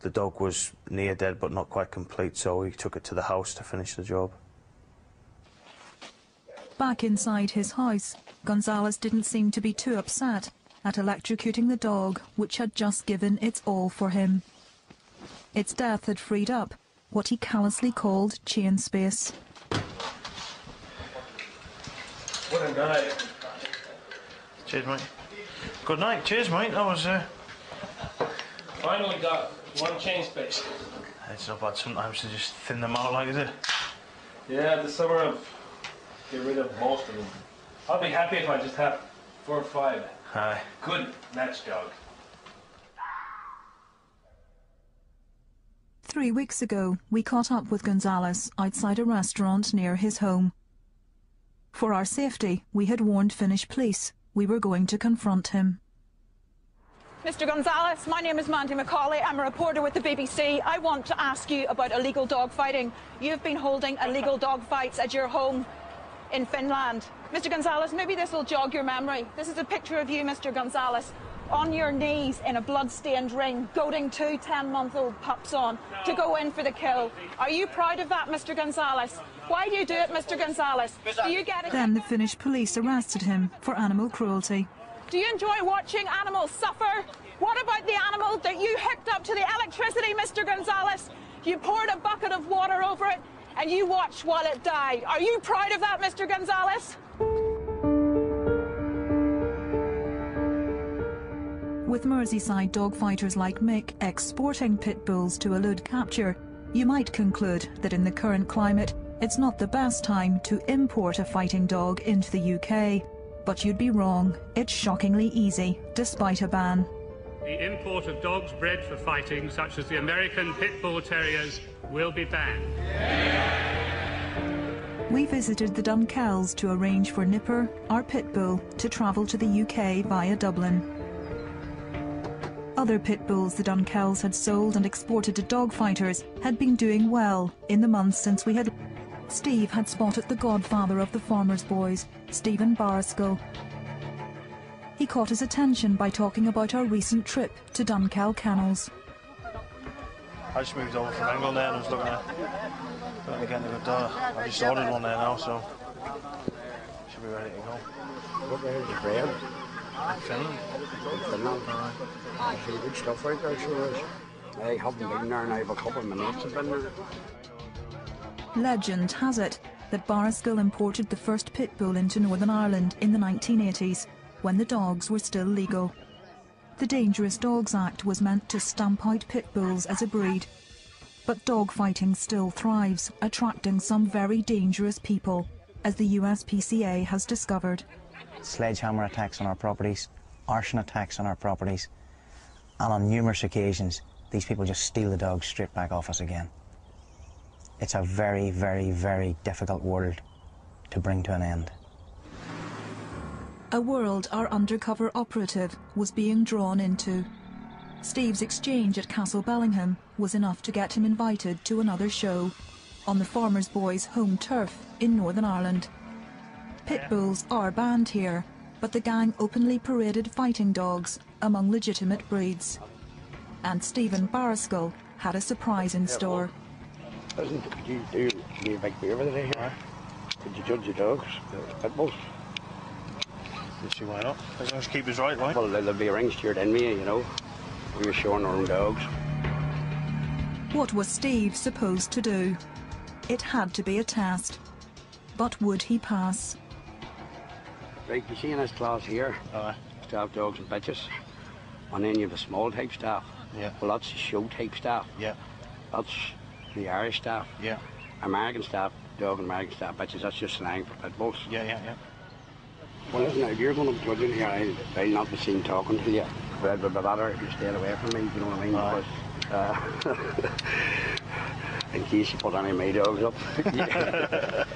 The dog was near dead but not quite complete, so we took it to the house to finish the job. Back inside his house, Gonzalez didn't seem to be too upset at electrocuting the dog, which had just given its all for him. Its death had freed up what he callously called chain space. What a night. Cheers, mate. Good night. Cheers, mate. That was... Finally got one chain space. It's not bad sometimes to just thin them out like this. Yeah, this summer I've get rid of most of them. I'll be happy if I just have 4 or 5. Aye. Good match dog. 3 weeks ago, we caught up with Gonzalez outside a restaurant near his home. For our safety, we had warned Finnish police we were going to confront him. Mr. Gonzalez, my name is Mandy McCauley. I'm a reporter with the BBC. I want to ask you about illegal dog fighting. You've been holding illegal dog fights at your home in Finland. Mr. Gonzalez, maybe this will jog your memory. This is a picture of you, Mr. Gonzalez, on your knees in a blood-stained ring, goading two 10-month-old pups on to go in for the kill. Are you proud of that, Mr. Gonzalez? Why do you do it, Mr. Gonzalez? Do you get it? Then the Finnish police arrested him for animal cruelty. Do you enjoy watching animals suffer? What about the animal that you hooked up to the electricity, Mr. Gonzalez? You poured a bucket of water over it and you watched while it died. Are you proud of that, Mr. Gonzalez? With Merseyside dogfighters like Mick exporting pit bulls to elude capture, you might conclude that in the current climate, it's not the best time to import a fighting dog into the UK. But you'd be wrong. It's shockingly easy, despite a ban. The import of dogs bred for fighting, such as the American Pit Bull Terriers, will be banned. Yeah. We visited the Dunkels to arrange for Nipper, our pit bull, to travel to the UK via Dublin. Other pit bulls the Dunkels had sold and exported to dog fighters had been doing well in the months since we had... Steve had spotted the godfather of the Farmers Boys, Stephen Bariskell. He caught his attention by talking about our recent trip to Dunkel Kennels. I just moved over from England there and I was looking at getting a good dog. I just ordered one there now, so should be ready to go. What the hell is your brand? Finland. Finland, I see good stuff right there, sure is. I haven't been there now, a couple of minutes have been there. Legend has it that Bariskell imported the first pit bull into Northern Ireland in the 1980s, when the dogs were still legal. The Dangerous Dogs Act was meant to stamp out pit bulls as a breed. But dog fighting still thrives, attracting some very dangerous people, as the USPCA has discovered. Sledgehammer attacks on our properties, arson attacks on our properties, and on numerous occasions, these people just steal the dogs straight back off us again. It's a very, very, very difficult world to bring to an end. A world our undercover operative was being drawn into. Steve's exchange at Castle Bellingham was enough to get him invited to another show on the Farmers Boys' home turf in Northern Ireland. Pit bulls are banned here, but the gang openly paraded fighting dogs among legitimate breeds. And Stephen Bariskell had a surprise in store. Listen, you do a big beer with it here? Did you judge your dogs? Pit bulls? You see, why not? As long as keepers right, right? Well, there'll be a ring steered in me, you know. We were showing our own dogs. What was Steve supposed to do? It had to be a test. But would he pass? Right, you see in this class here, staff dogs and bitches. And then you have a small type staff. Yeah. Well, that's the show type staff. Yeah. That's... the Irish staff, yeah. American staff, dog and American staff bitches, that's just slang for pit bulls. Yeah, yeah, yeah. Well, listen, if you're going to be judging here, I'll not be seen talking to you. But it would be better if you stayed away from me, you know what I mean? Right. Because in case you put any of my dogs up.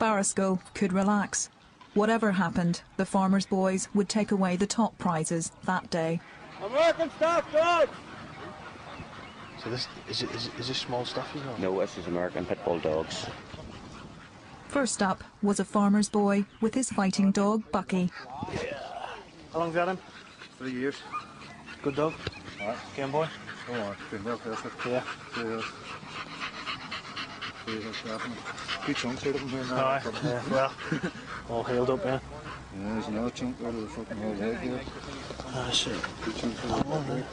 Bariskell could relax. Whatever happened, the Farmers Boys would take away the top prizes that day. American stuffed dogs! So this, is this small stuff as well? No, this is American Pit Bull dogs. First up was a farmer's boy with his fighting dog, Bucky. Yeah. How long's that in? 3 years. Good dog. All right, Game Boy. Oh, it's been well perfect. Yeah. 3 years. 3 years, definitely. Two chunks out of them here now. All right, yeah, well, all healed up, yeah. Yeah, there's another chunk out of the fucking whole leg here. Ah, shit. Two chunks out of the whole leg.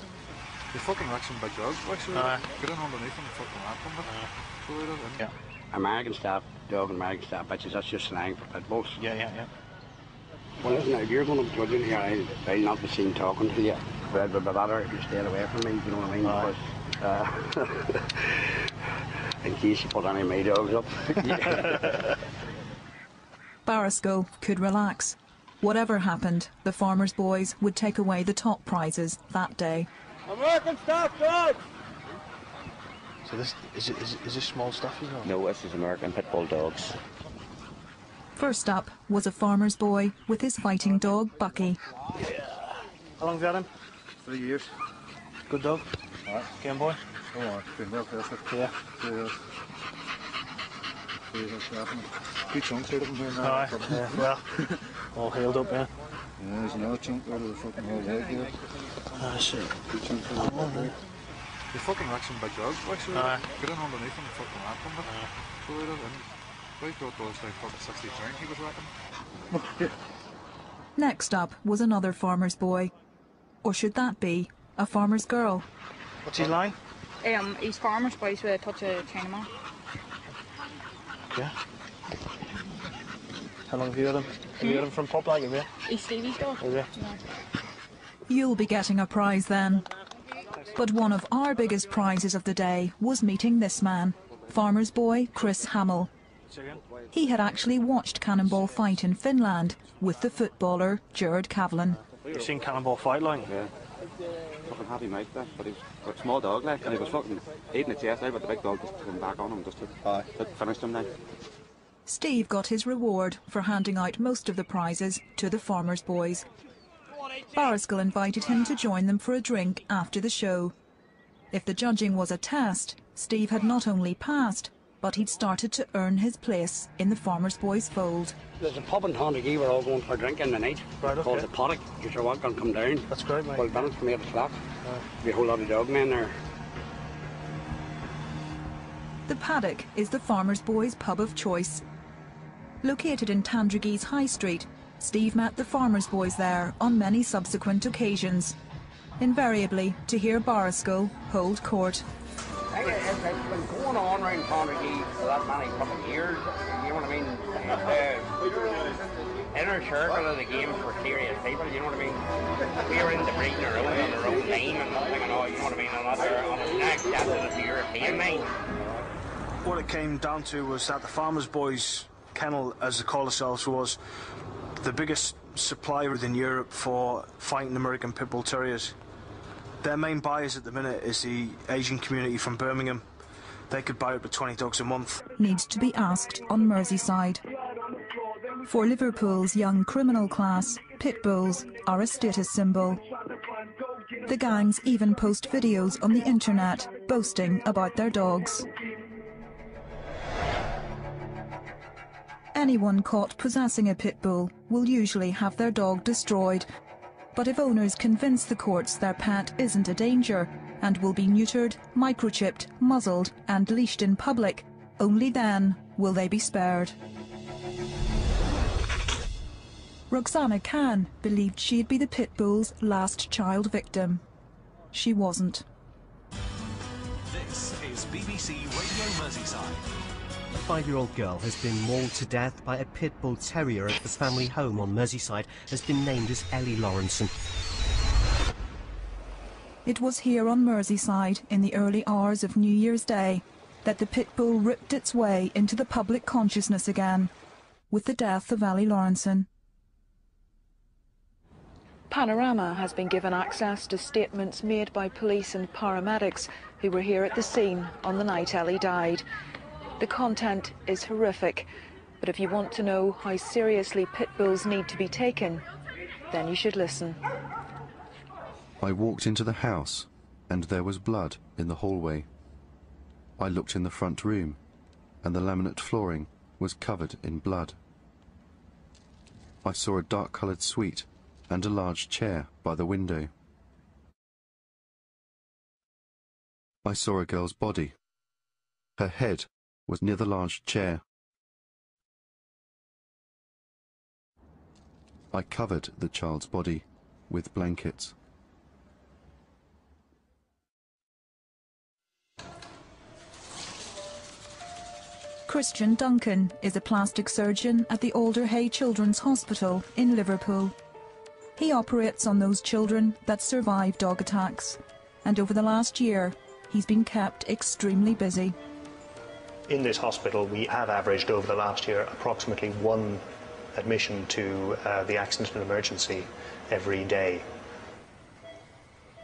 They fucking wreck some big dogs, actually. Get in underneath them and fucking wrap them, but... Yeah. American staff dog and American staff bitches, that's just slang for pit bulls. Yeah, yeah, yeah. Well, listen, if you're going to be judging here, I'll not be seen talking to you. But it would be better if you stayed away from me, you know what I mean? Right. Because, in case you put any of my dogs up. Bariskell could relax. Whatever happened, the Farmers Boys would take away the top prizes that day. American staff dogs! So this, is this small stuff as well? No, this is American Pit Bull dogs. First up was a farmer's boy with his fighting dog, Bucky. Yeah. How long's that in? 3 years. Good dog. All right, Game Boy. Oh, it's been well perfect. Yeah. 3 years. 3 years, definitely. Two chunks out of them here now. All right, yeah, well, all healed up, yeah. Yeah, there's another chunk out of the fucking whole leg here. Ah, shit. Two chunks out of the whole leg. They fucking wreck some big dogs, actually. Get in underneath them and fucking wrap them, but... Right got those, like, fucking 60 pounds he was wrecking. Next up was another farmer's boy. Or should that be a farmer's girl? What's his line? He's farmer's boys with a touch of Chinaman. Yeah. How long have you had him? Have you had him from pop, like, have you? He's Stevie's dog. Have you? Yeah. You'll be getting a prize then. But one of our biggest prizes of the day was meeting this man, farmer's boy Chris Hamill. He had actually watched Cannonball fight in Finland with the footballer Jared Kavlin. You've seen Cannonball fight, like? Yeah. Fucking happy mate, that, but he's got a small dog, like, and he was fucking eating its yesterday, but the big dog just came back on him, just finished him, like. Steve got his reward for handing out most of the prizes to the Farmers Boys. Bariskell invited him to join them for a drink after the show. If the judging was a test, Steve had not only passed, but he'd started to earn his place in the Farmers Boys' fold. There's a pub in Tandragee we're all going for a drink in the night, called The Paddock. You sure what, going to come down? That's great, mate. Well, balance from 8 o'clock. There'll be a whole lot of dog men there. The Paddock is the Farmers Boys' pub of choice. Located in Tandragee's High Street, Steve met the Farmers Boys there on many subsequent occasions, invariably to hear Bariskell hold court. It's been going on around Tandragee for that many fucking years, you know what I mean? The inner circle of the game for serious people, you know what I mean? We are in the breeding our own on our own name and nothing and all, you know what I mean? And that's on the next step of the European name. What it came down to was that the Farmers Boys Kennel, as they call themselves, was the biggest supplier within Europe for fighting American Pit Bull Terriers. Their main buyers at the minute is the Asian community from Birmingham. They could buy up to 20 dogs a month. Needs to be asked on Merseyside. For Liverpool's young criminal class, pit bulls are a status symbol. The gangs even post videos on the internet boasting about their dogs. Anyone caught possessing a pit bull will usually have their dog destroyed. But if owners convince the courts their pet isn't a danger and will be neutered, microchipped, muzzled and leashed in public, only then will they be spared. Roxanne Khan believed she'd be the pit bull's last child victim. She wasn't. This is BBC Radio Merseyside. A 5-year-old girl has been mauled to death by a pit bull terrier at the family home on Merseyside, has been named as Ellie Lawrenson. It was here on Merseyside, in the early hours of New Year's Day, that the pit bull ripped its way into the public consciousness again, with the death of Ellie Lawrenson. Panorama has been given access to statements made by police and paramedics who were here at the scene on the night Ellie died. The content is horrific, but if you want to know how seriously pit bulls need to be taken, then you should listen. I walked into the house and there was blood in the hallway. I looked in the front room and the laminate flooring was covered in blood. I saw a dark-coloured suite and a large chair by the window. I saw a girl's body. Her head was near the large chair. I covered the child's body with blankets. Christian Duncan is a plastic surgeon at the Alder Hey Children's Hospital in Liverpool. He operates on those children that survive dog attacks, and over the last year he's been kept extremely busy. In this hospital we have averaged over the last year approximately one admission to the accident and emergency every day.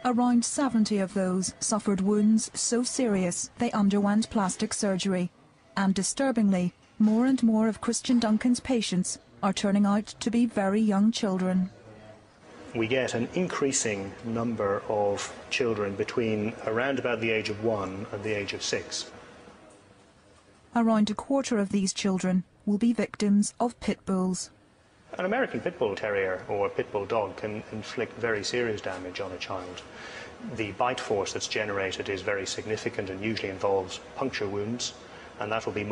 Around 70 of those suffered wounds so serious they underwent plastic surgery, and disturbingly more and more of Christian Duncan's patients are turning out to be very young children. We get an increasing number of children between around about the age of 1 and the age of 6. Around a quarter of these children will be victims of pit bulls. An American Pit Bull Terrier or pit bull dog can inflict very serious damage on a child. The bite force that's generated is very significant and usually involves puncture wounds, and that will be